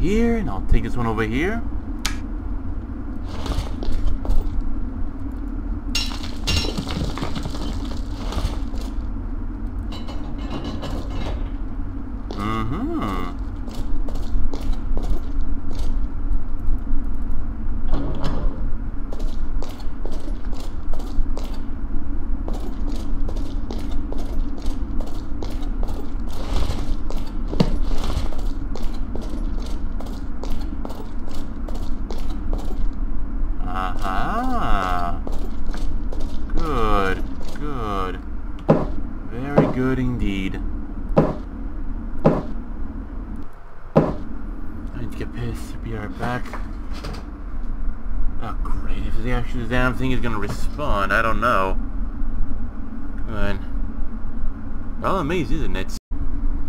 Here, and I'll take this one over here. The damn thing is gonna respond. I don't know. Come on. Well, amazing, isn't it?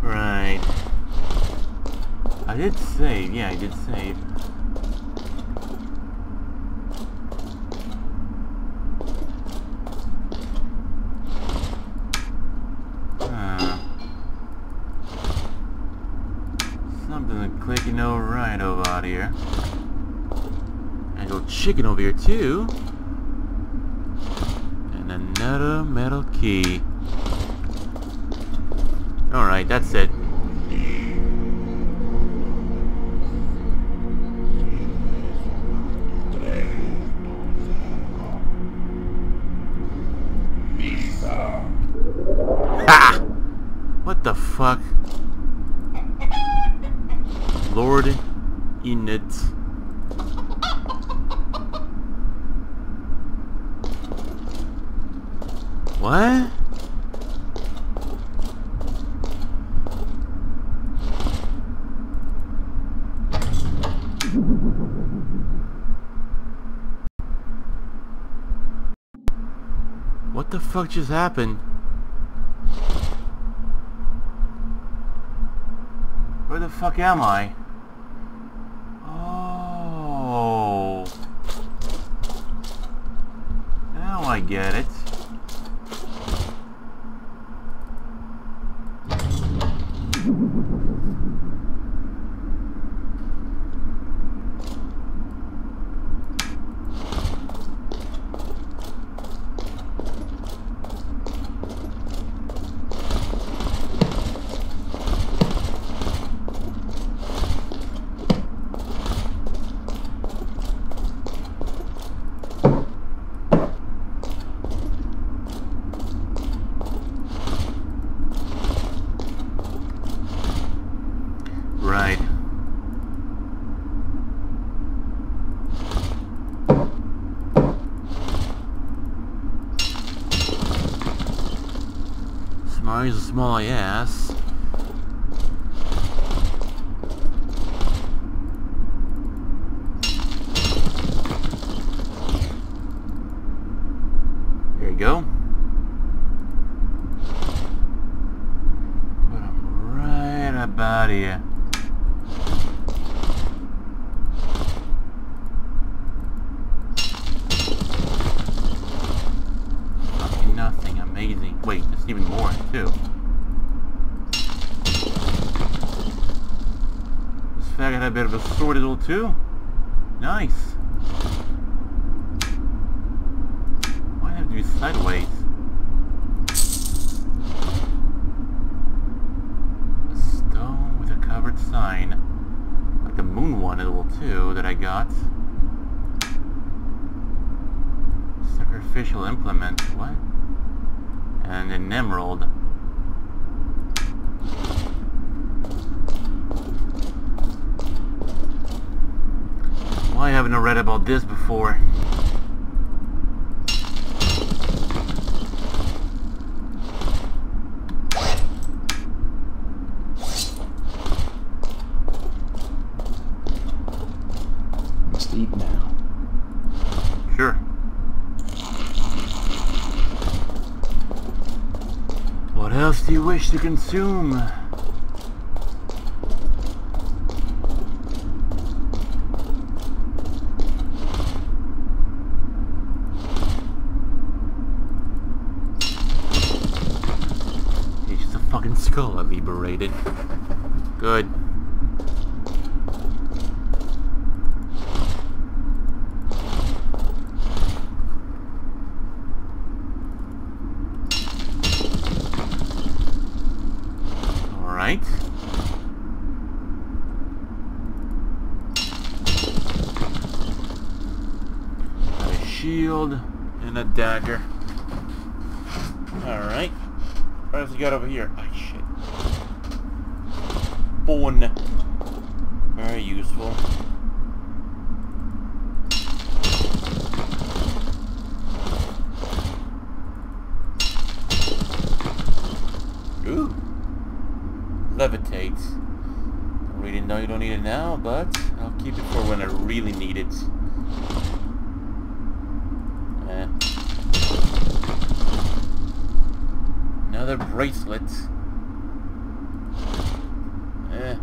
Right. I did save, yeah, I did save. Uh, something clicking all right over out here. And little chicken over here too. And another metal key. Alright, that's it. Ha! What the fuck? Lord Init. What? What the fuck just happened? Where the fuck am I? Oh. Now I get it. Mario's a small ass. There you go. But I'm right about here. Even more, too. This faggot had a bit of a sword at all, too. Nice. Why have to be sideways? A stone with a covered sign. Like the moon one at all, too, that I got. Sacrificial implement. What? And an emerald. Why haven't I read about this before? Must eat now. Sure. What else do you wish to consume? It's just a fucking skull I liberated. Good. Right. A shield and a dagger. Alright. What else we got over here? Oh shit. Bone. Very useful. Ooh. Levitate. I really know you don't need it now, but I'll keep it for when I really need it. Eh. Another bracelet. Eh.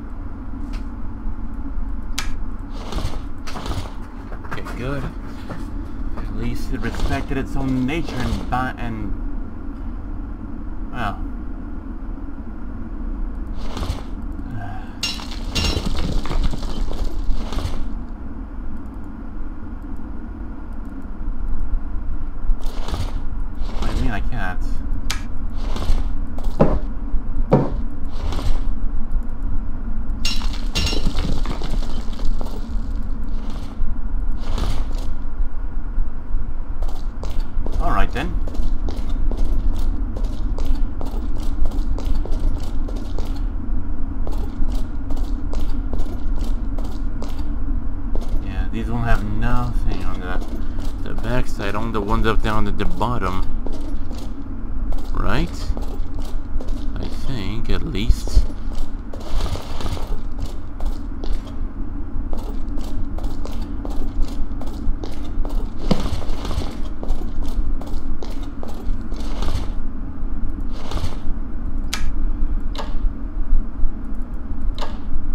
good. At least it respected its own nature and bi- and well. Up down at the bottom, right? I think, at least.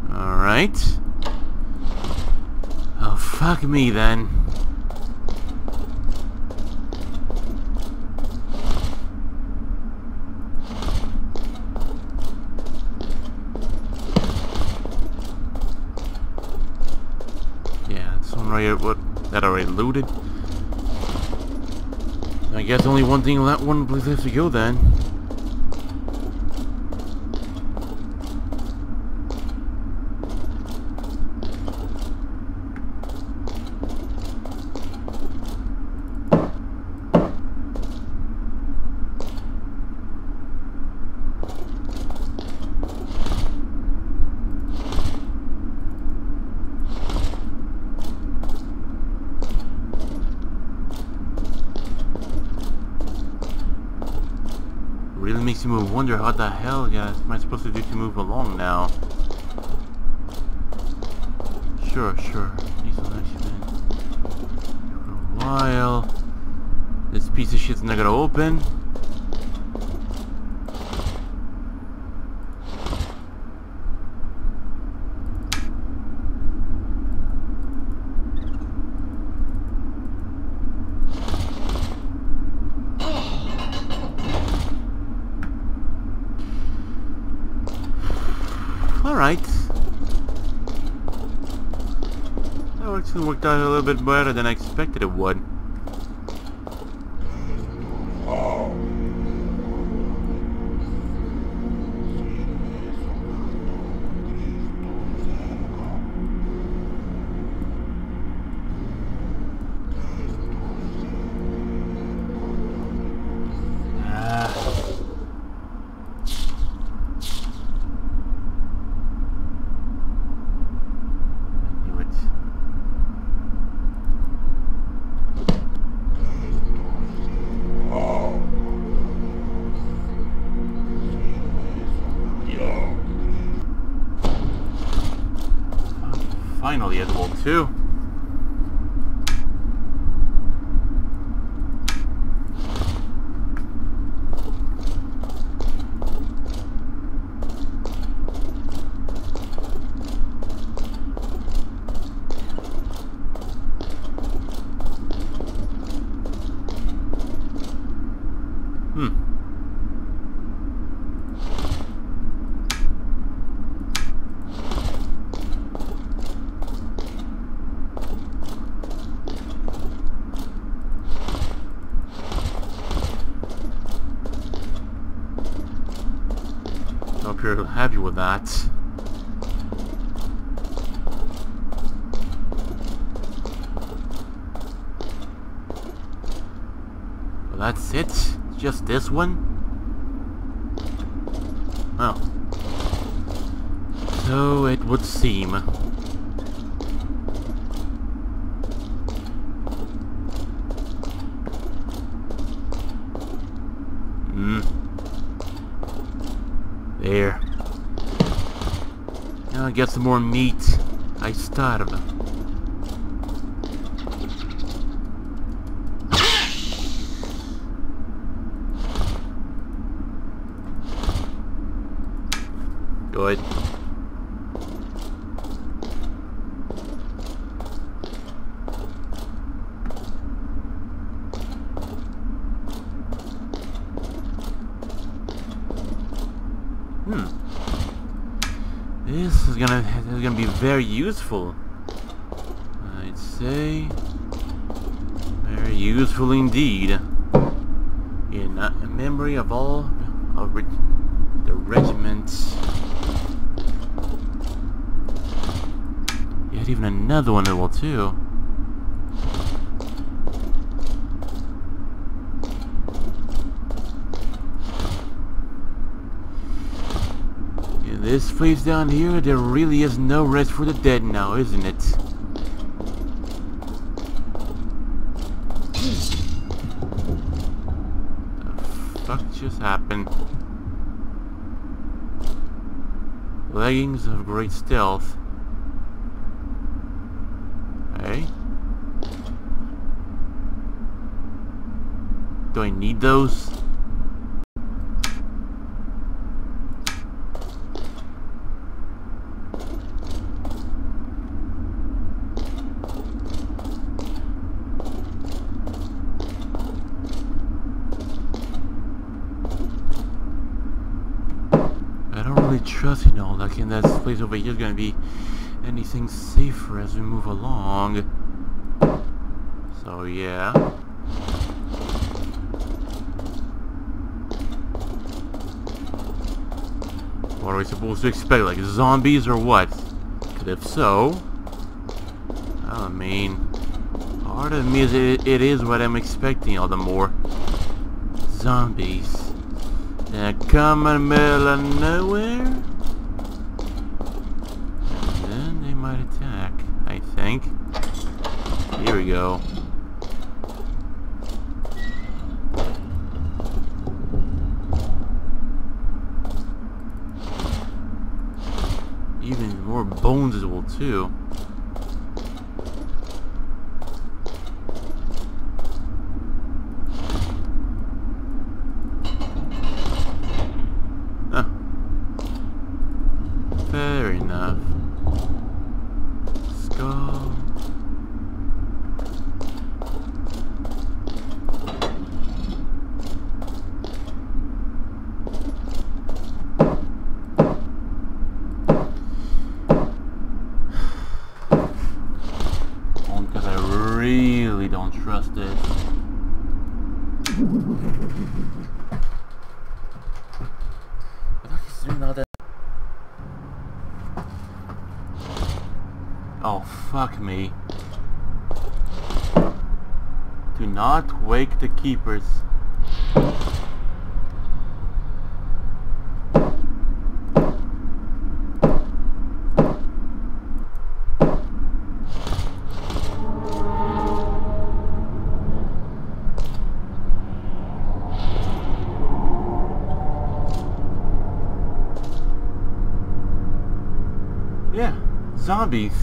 All right. Oh, fuck me then. That already looted. I guess only one thing left, one place left to go then. Wonder how the hell, guys, am I supposed to do to move along now? Sure, sure. These are nice for a while. This piece of shit's not gonna open. Worked out a little bit better than I expected it would. Finally at level two. Happy with that. Well, that's it. Just this one. Well, so it would seem. Hmm. There. I'll get some more meat. I starve. Good. is gonna is gonna be very useful. I'd say very useful indeed. In uh, memory of all of re the regiments. Yet even another one will too. This place down here, there really is no rest for the dead now, isn't it? The fuck just happened? Leggings of great stealth. Hey? Do I need those? Trusting all that in that place over here is going to be anything safer as we move along. So yeah. What are we supposed to expect? Like zombies or what? Because if so, I mean, part of me is it, it is what I'm expecting all the more. Zombies. They're coming in the middle of nowhere. Attack, I think. Here we go. Even more bones as well too. Huh. Fair enough. Go. Only because I really don't trust it. Oh, fuck me. Do not wake the keepers. Yeah, zombies.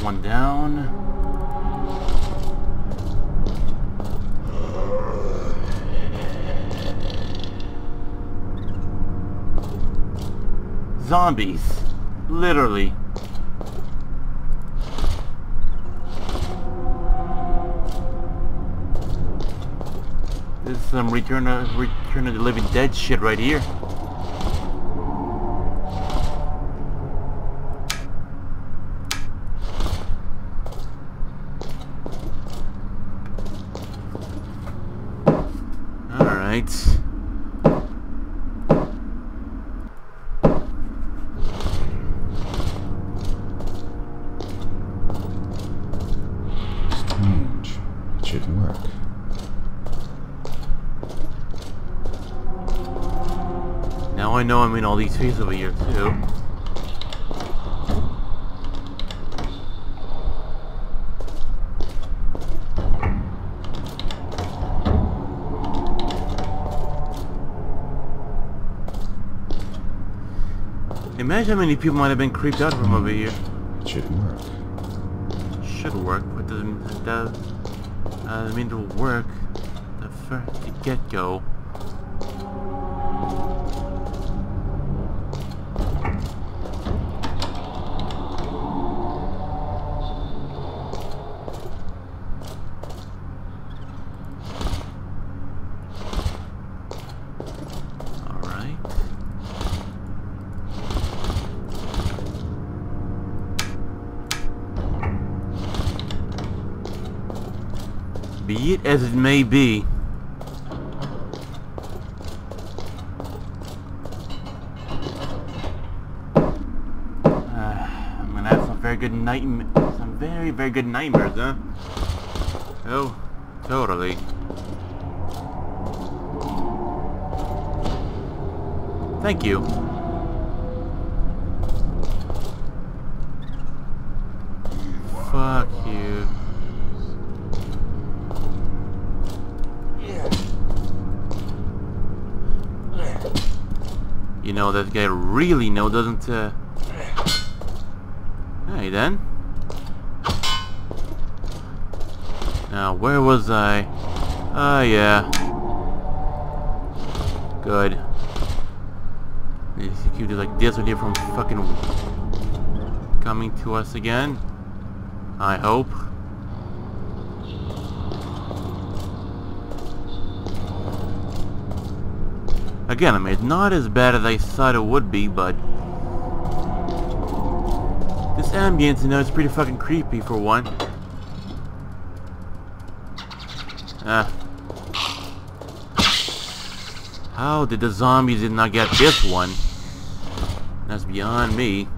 One down. Zombies. Literally. This is some Return of, Return of the Living Dead shit right here. Strange. It should work. Now I know I'm in all these trees over here too. Imagine how many people might have been creeped out from over here. It should work. Should work, but doesn't that uh, mean it'll work the first get-go? Be it as it may be. Uh, I'm gonna have some very good nightmares. Some very, very good nightmares, huh? Oh, totally. Thank you. Fuck you. You know, that guy really know, doesn't, uh... Hey, then. Now, where was I? Ah, uh, yeah. Good. Executed like this idea from fucking coming to us again. I hope. Again, I mean, it's not as bad as I thought it would be, but this ambience, you know, it's pretty fucking creepy for one. Ah. How did the zombies did not get this one? That's beyond me.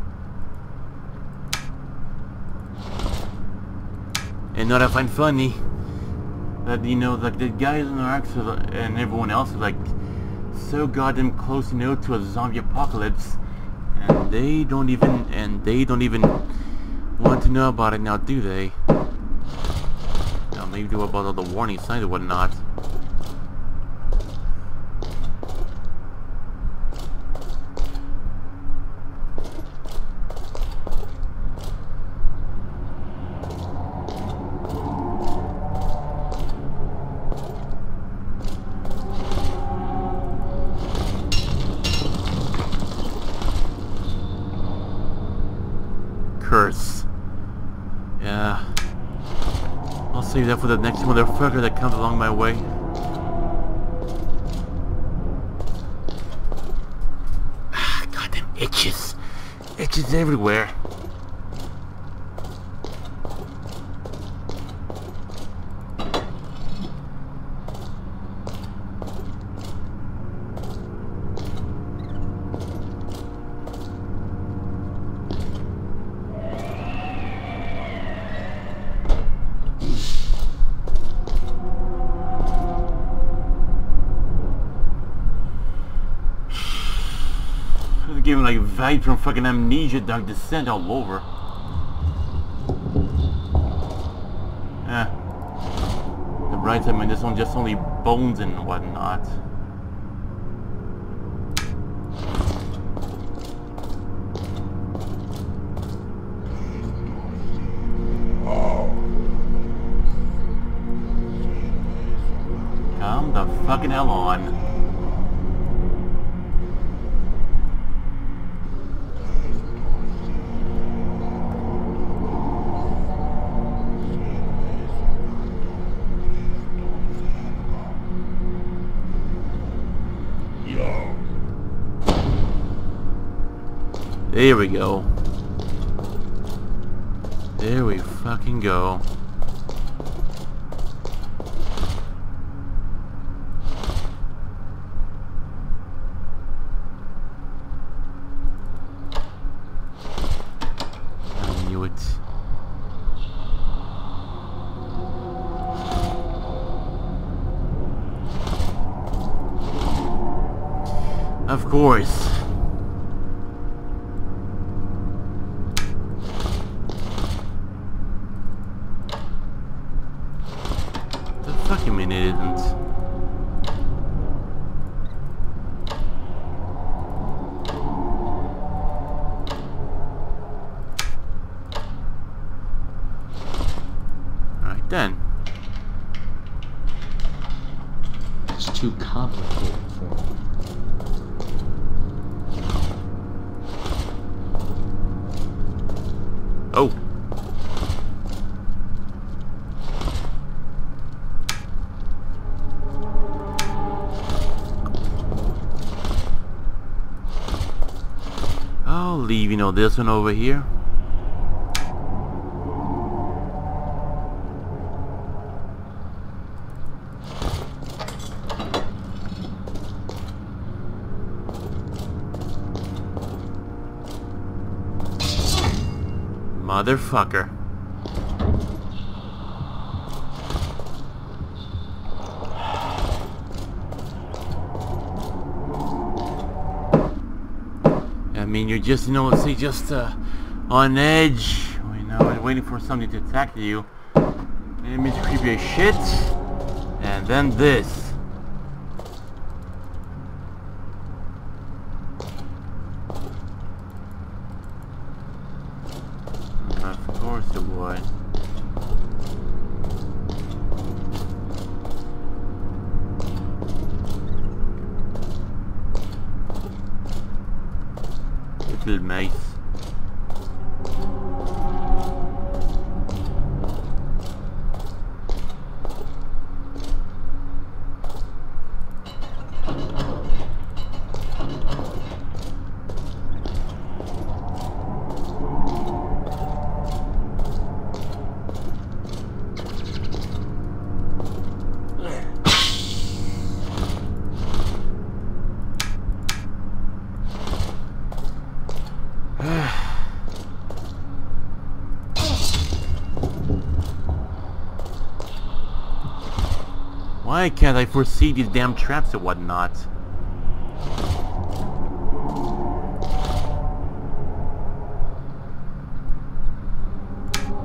And not I find funny that, you know, like the guys in the Arx and everyone else is like so goddamn close, you know, to a zombie apocalypse, and they don't even and they don't even want to know about it now, do they? Now maybe do about all the warning signs or whatnot. Yeah. I'll save that for the next motherfucker that comes along my way. Ah, goddamn itches. Itches everywhere. Giving like vibe from fucking Amnesia, Dark Descent all over. Eh. The bright side, I mean, this one just only bones and whatnot. Oh. Come the fucking hell on. There we go. There we fucking go. I knew it. Of course. Then it's too complicated for me. Oh, I'll leave, you know, this one over here. Motherfucker. I mean, you're just, you know, let's say, just uh, on edge. You know, waiting for something to attack you. It means creepy as shit. And then this. Why can't I foresee these damn traps and whatnot?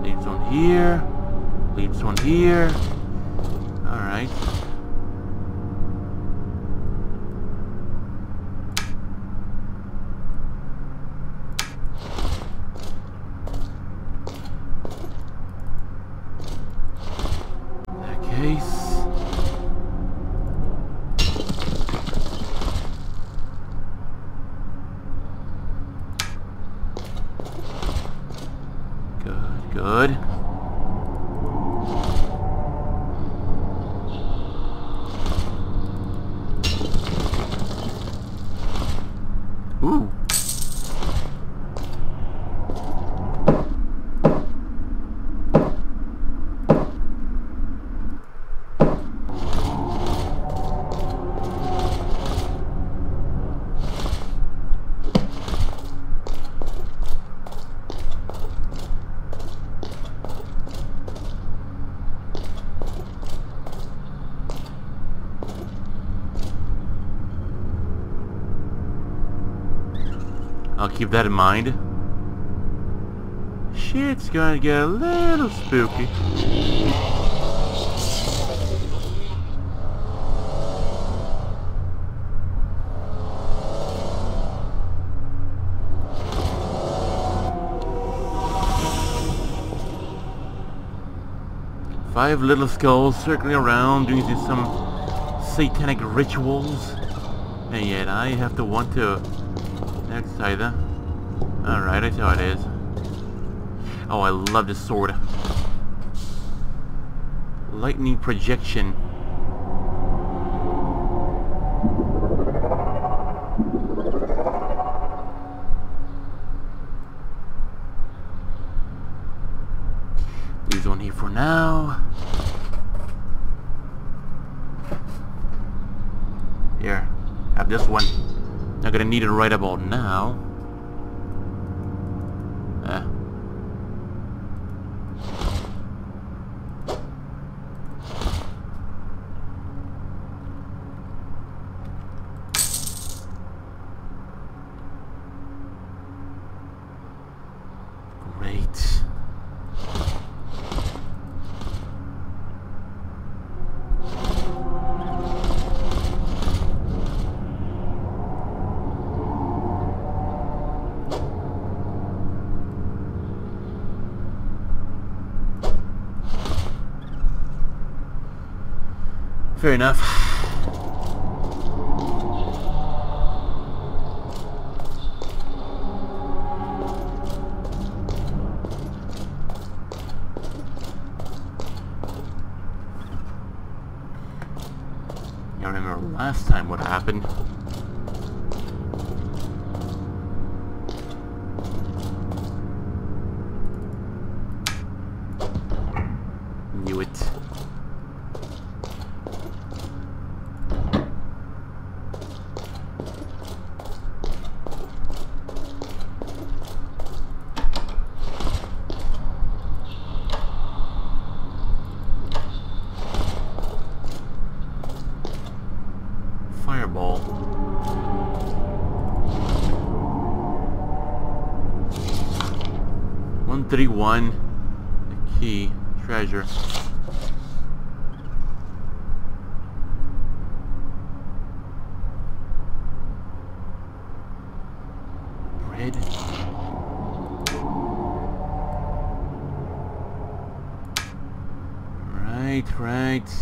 Leaves one here. Leaves one here. Alright. I'll keep that in mind. Shit's gonna get a little spooky. Five little skulls circling around doing some satanic rituals, and yet I have to want to next either. Alright, I see how it is. Oh, I love this sword. Lightning projection. Leave one here for now. Here, have this one. Not gonna need it right about now. Eh. Great. Fair enough. I remember last time what happened. Knew it. one three one. The key. Treasure. Bread. Right, right.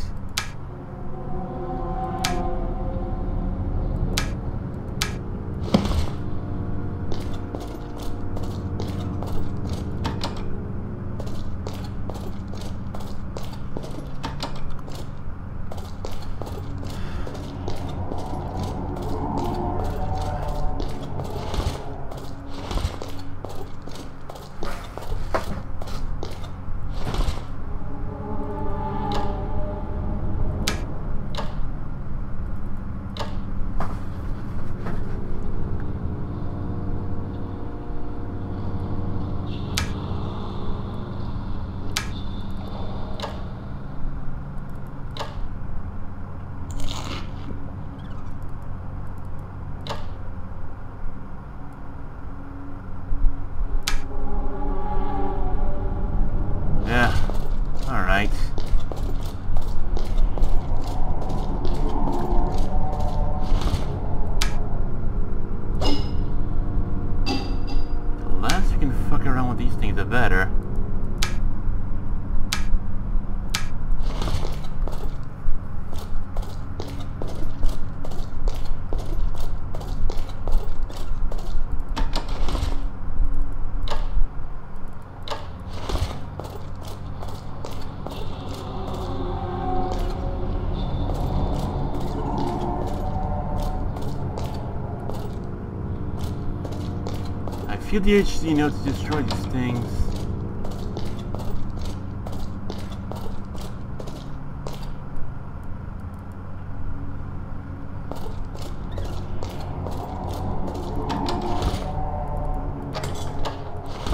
Few D H C notes to destroy these things.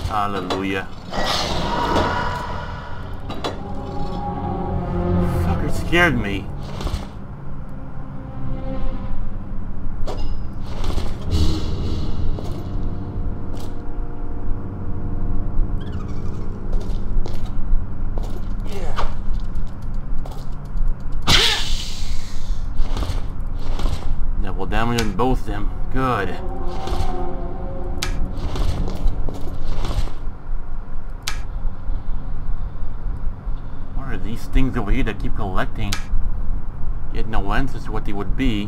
Hallelujah. Fucker scared me. Both them. Good. What are these things over here that keep collecting? Yet no answers to what they would be.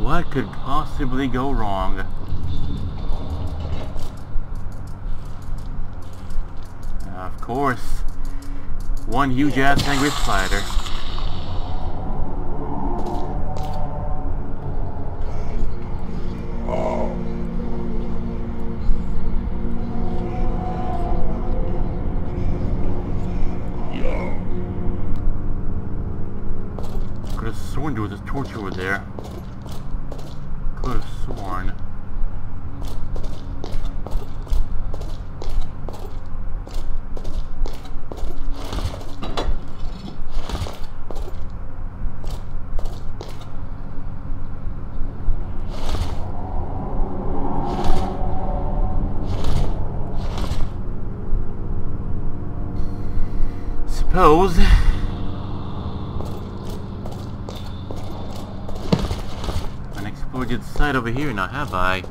What could possibly go wrong? Of course, one huge ass angry spider. Could have sworn there was a torch over there. Could have sworn. Suppose an exploded site over here now, have I?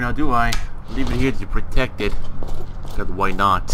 Now, do I leave it here to protect it? Because why not?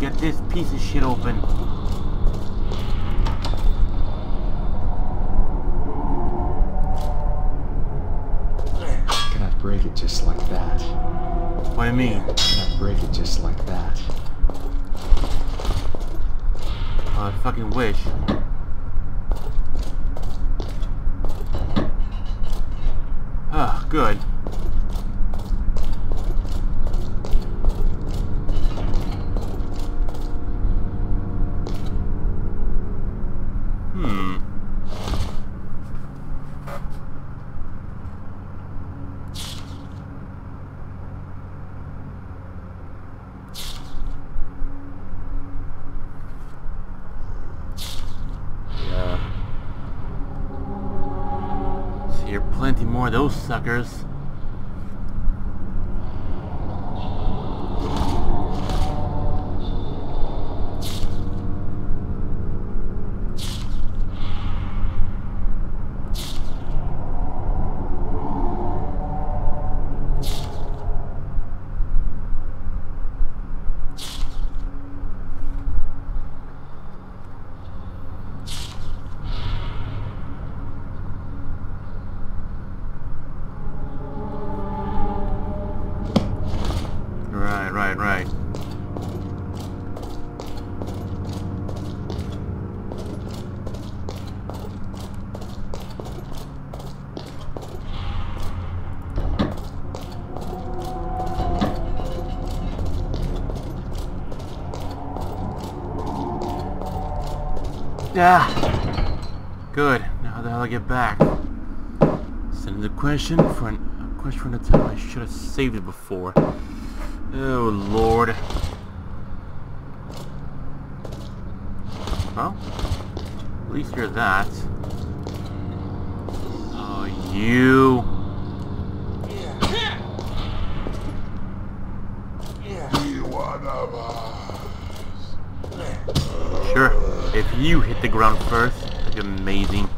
Get this piece of shit open. Can I break it just like that? What do you mean? Can I break it just like that? Oh, I fucking wish. Ah, good. More of those suckers. Yeah. Good. Now how the hell I get back? Send the question for an, a question for the time I should have saved it before. Oh Lord. Well, at least you're that. Oh you. If you hit the ground first, that'd be amazing.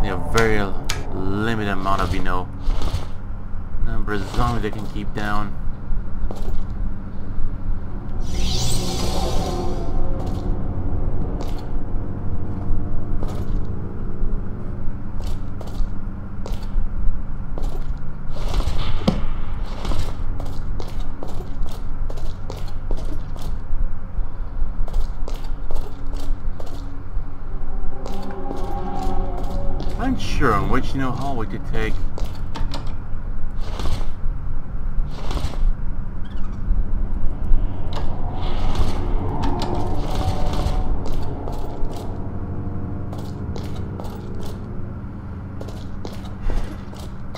They have very limited amount of, you know, number of zombies they can keep down. On which you know hall we could take.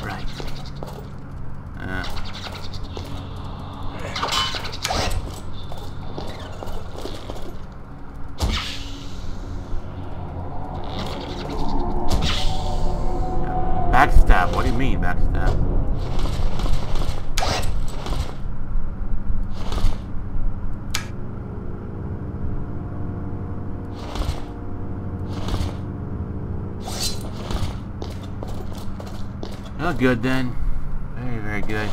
Right. Oh, good then. Very, very good.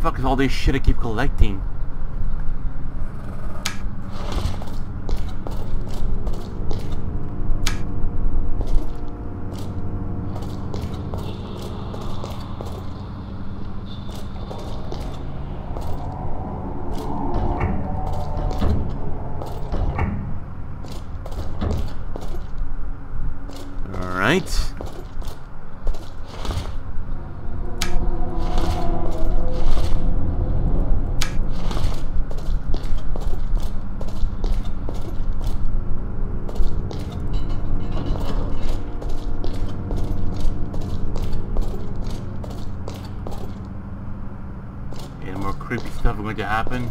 fuck is all this shit I keep collecting? To happen.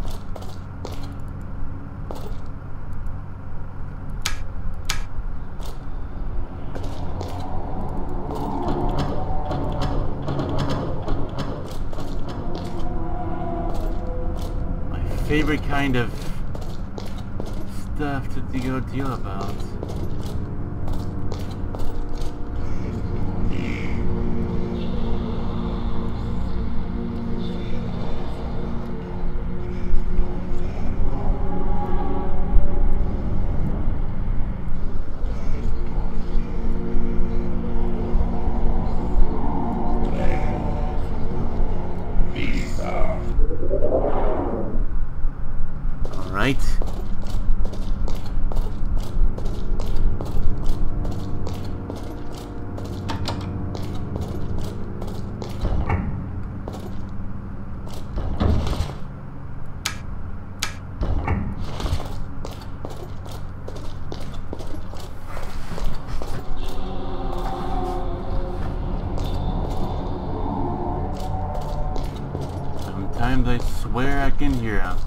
My favorite kind of stuff to go deal about. In here out.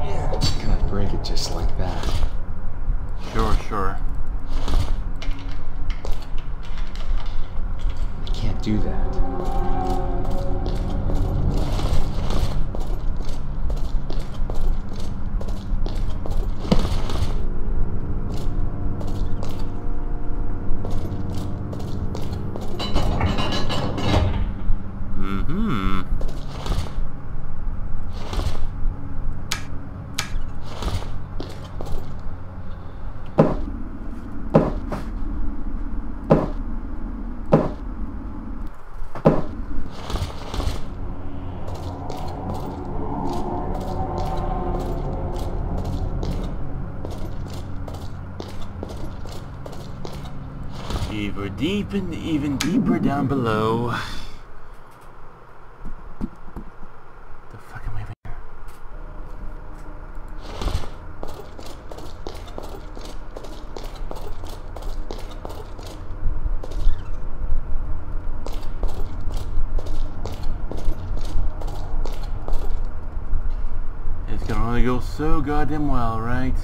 Yeah, can I break it just like that? Sure, sure. I can't do that. Deep and even deeper down below. What the fuck am I even here? It's gonna only go so goddamn well, right?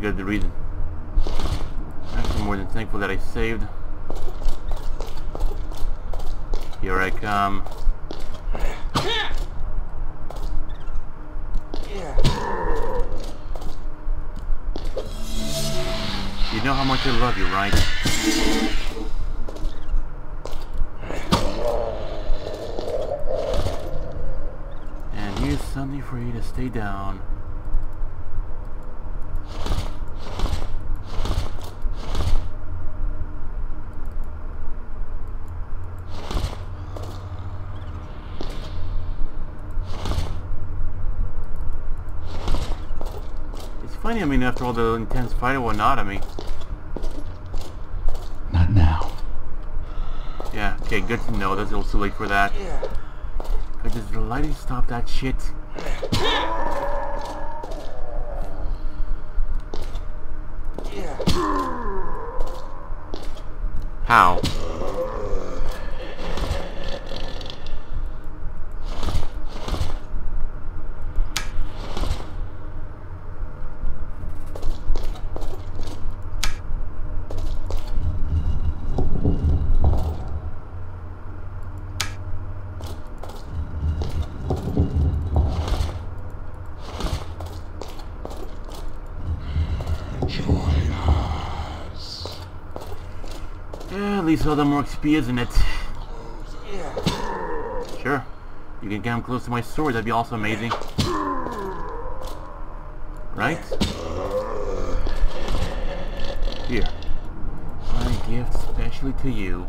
Good reason. I'm more than thankful that I saved. Here I come. You know how much I love you, right? And here's something for you to stay down. I mean, after all the intense fight and whatnot, I mean. Not now. Yeah, okay, good to know. That's a little too late for that. Yeah. I just delighted to stop that shit. Yeah. How? least all the more X P, isn't it? Sure. You can get him close to my sword, that'd be also amazing. Right? Here. My gift specially to you.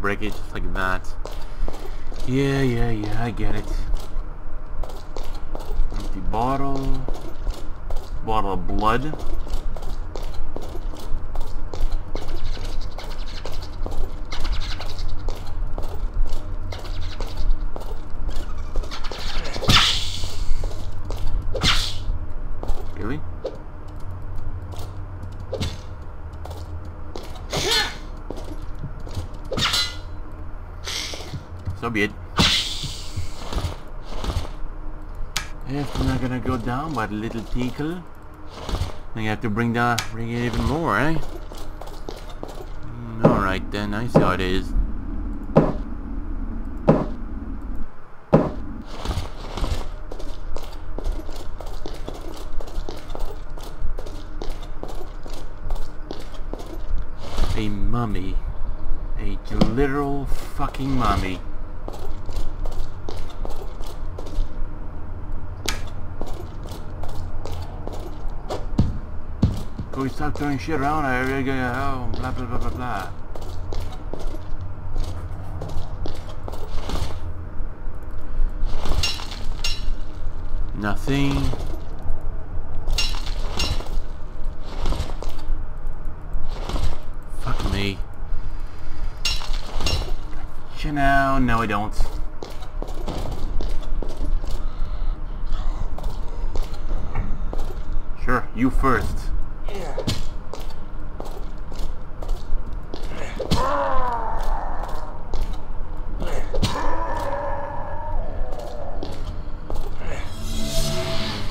Break it just like that. Yeah, yeah, yeah, I get it. Empty bottle. Bottle of blood. So be it. If we're not gonna go down by the little tickle, then you have to bring down, bring it even more, eh? Mm, alright then, I see how it is. A mummy. A literal fucking mummy. We stop throwing shit around, I really go, oh, blah blah blah blah blah. Nothing. Fuck me. Gotcha now, no I don't. Sure, you first.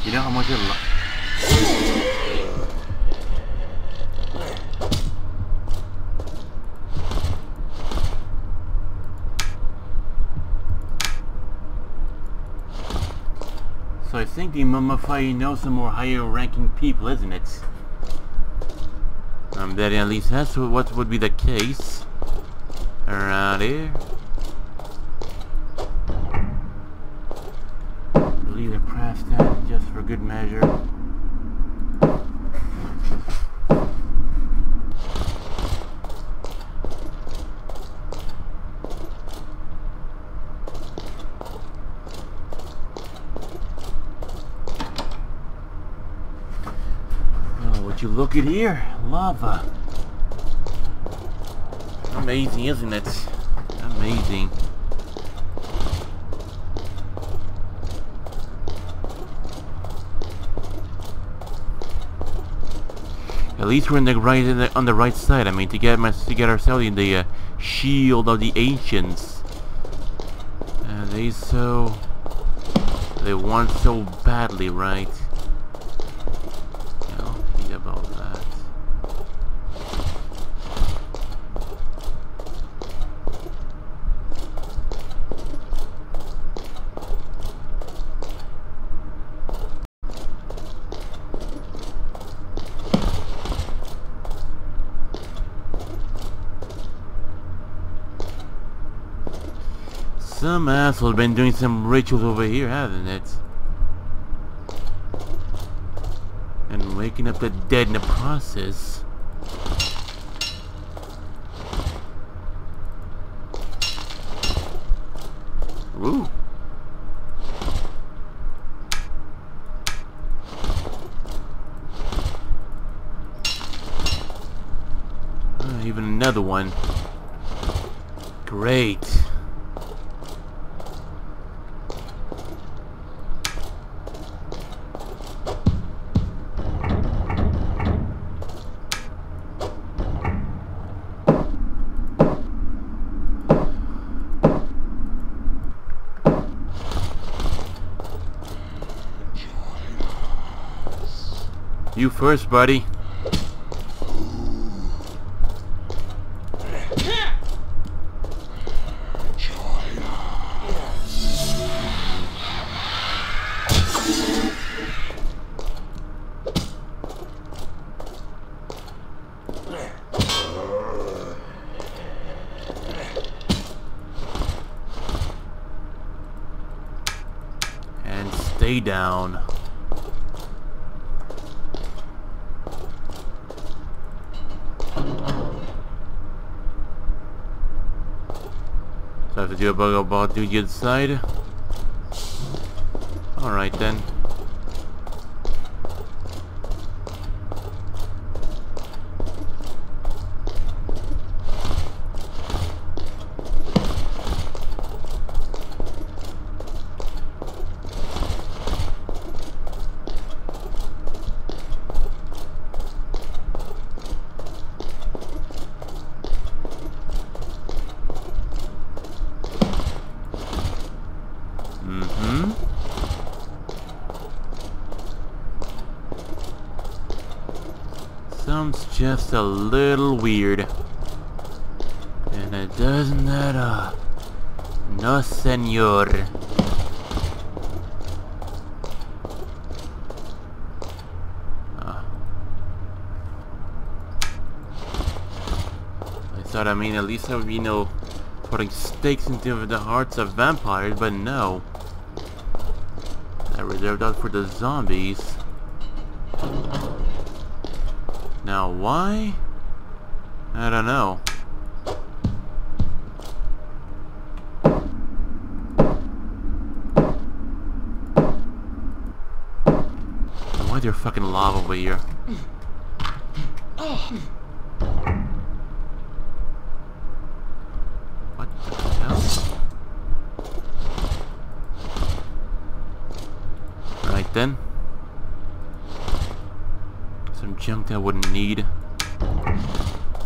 You know how much it So I think the Mummifier knows some more higher ranking people, isn't it? Um, that at least that's what would be the case around here. Just for good measure. Oh, would you look at here? Lava. Amazing, isn't it? Amazing. At least we're in the right, in the, on the right side. I mean, to get my, to get ourselves in the uh, shield of the ancients. Uh, they so they want so badly, right? You know, think about that. Some asshole's been doing some rituals over here, hasn't it? And waking up the dead in the process. Ooh. Uh, even another one. Great. You first, buddy. Down. So I have to do a bug about dude inside. Alright then. Just a little weird, and it doesn't add up. No senor. Oh. I thought, I mean, at least there would be no putting stakes into the hearts of vampires, but no. I reserved that for the zombies. Now why? I don't know. Why is there fucking lava over here? What the hell? Alright then. Some junk that I wouldn't need.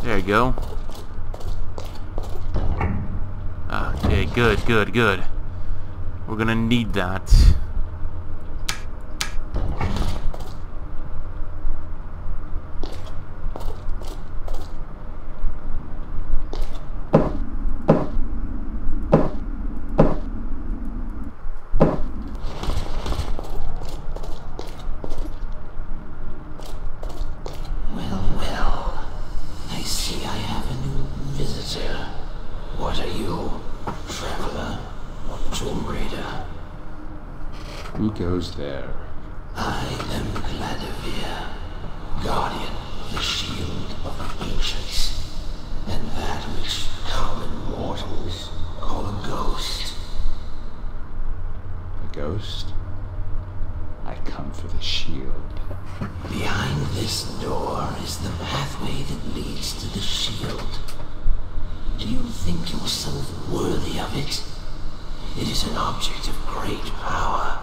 There you go. Okay, good, good, good. We're gonna need that. There. I am Gladivere, guardian of the shield of the ancients, and that which common mortals call a ghost. A ghost? I come for the shield. Behind this door is the pathway that leads to the shield. Do you think yourself worthy of it? It is an object of great power.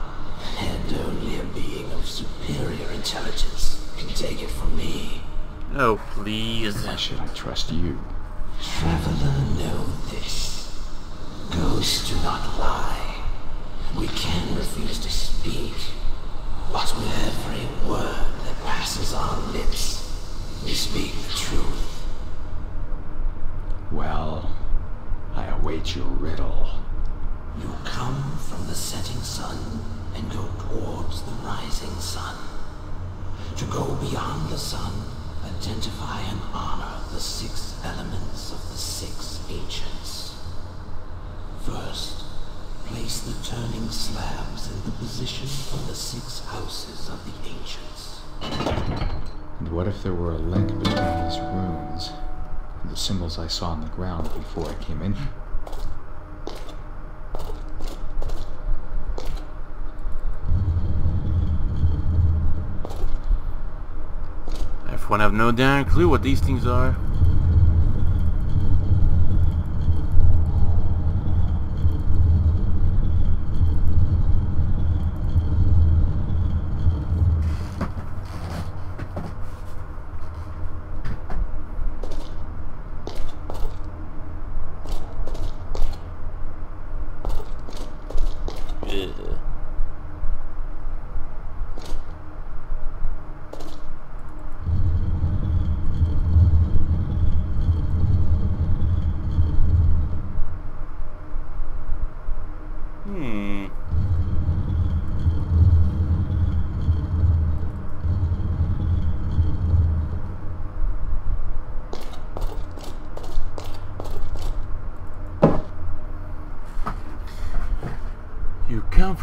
And only a being of superior intelligence can take it from me. Oh, please. Why should I trust you? Traveler, know this. Ghosts do not lie. We can refuse to speak, but with every word that passes our lips, we speak the truth. Well, I await your riddle. You come from the setting sun and go towards the rising sun. To go beyond the sun, identify and honor the six elements of the six ancients. First, place the turning slabs in the position of the six houses of the ancients. And what if there were a link between these runes and the symbols I saw on the ground before I came in? I have no damn clue what these things are. Ugh.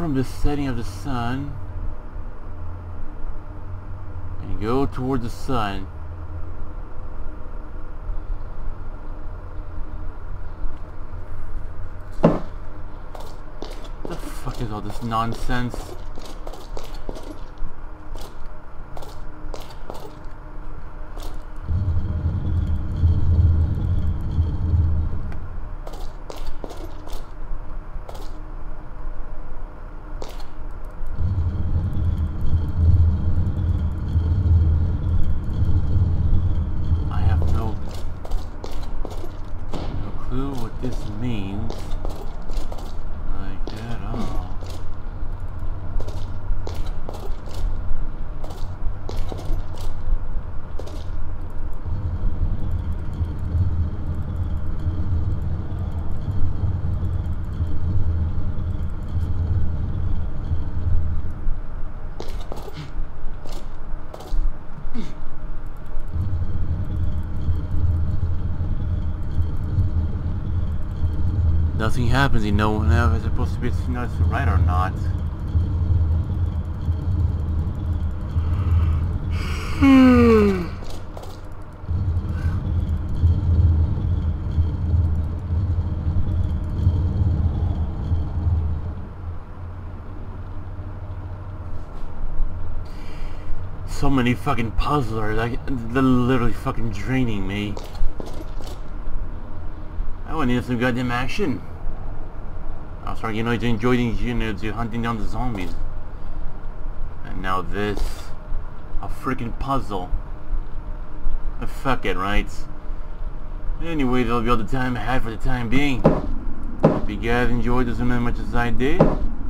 from the setting of the sun and go toward the sun. What the fuck is all this nonsense? Nothing happens, you know, whenever it's supposed to be, you know, it's right or not. Hmm. So many fucking puzzlers, like, they're literally fucking draining me. I need some goddamn action. I'm sorry, you know, to enjoy, you know, to hunting down the zombies. And now this, a freaking puzzle. Oh, fuck it, right? Anyway, that'll be all the time I had for the time being. Hope you guys enjoyed this as much as I did.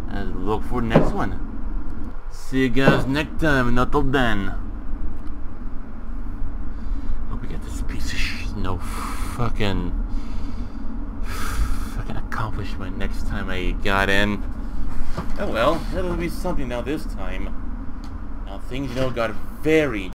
And look for the next one. See you guys next time, and until then. Hope we get this piece of sh- no fucking... accomplishment next time I got in. Oh well, that'll be something now this time. Now things, you know, got very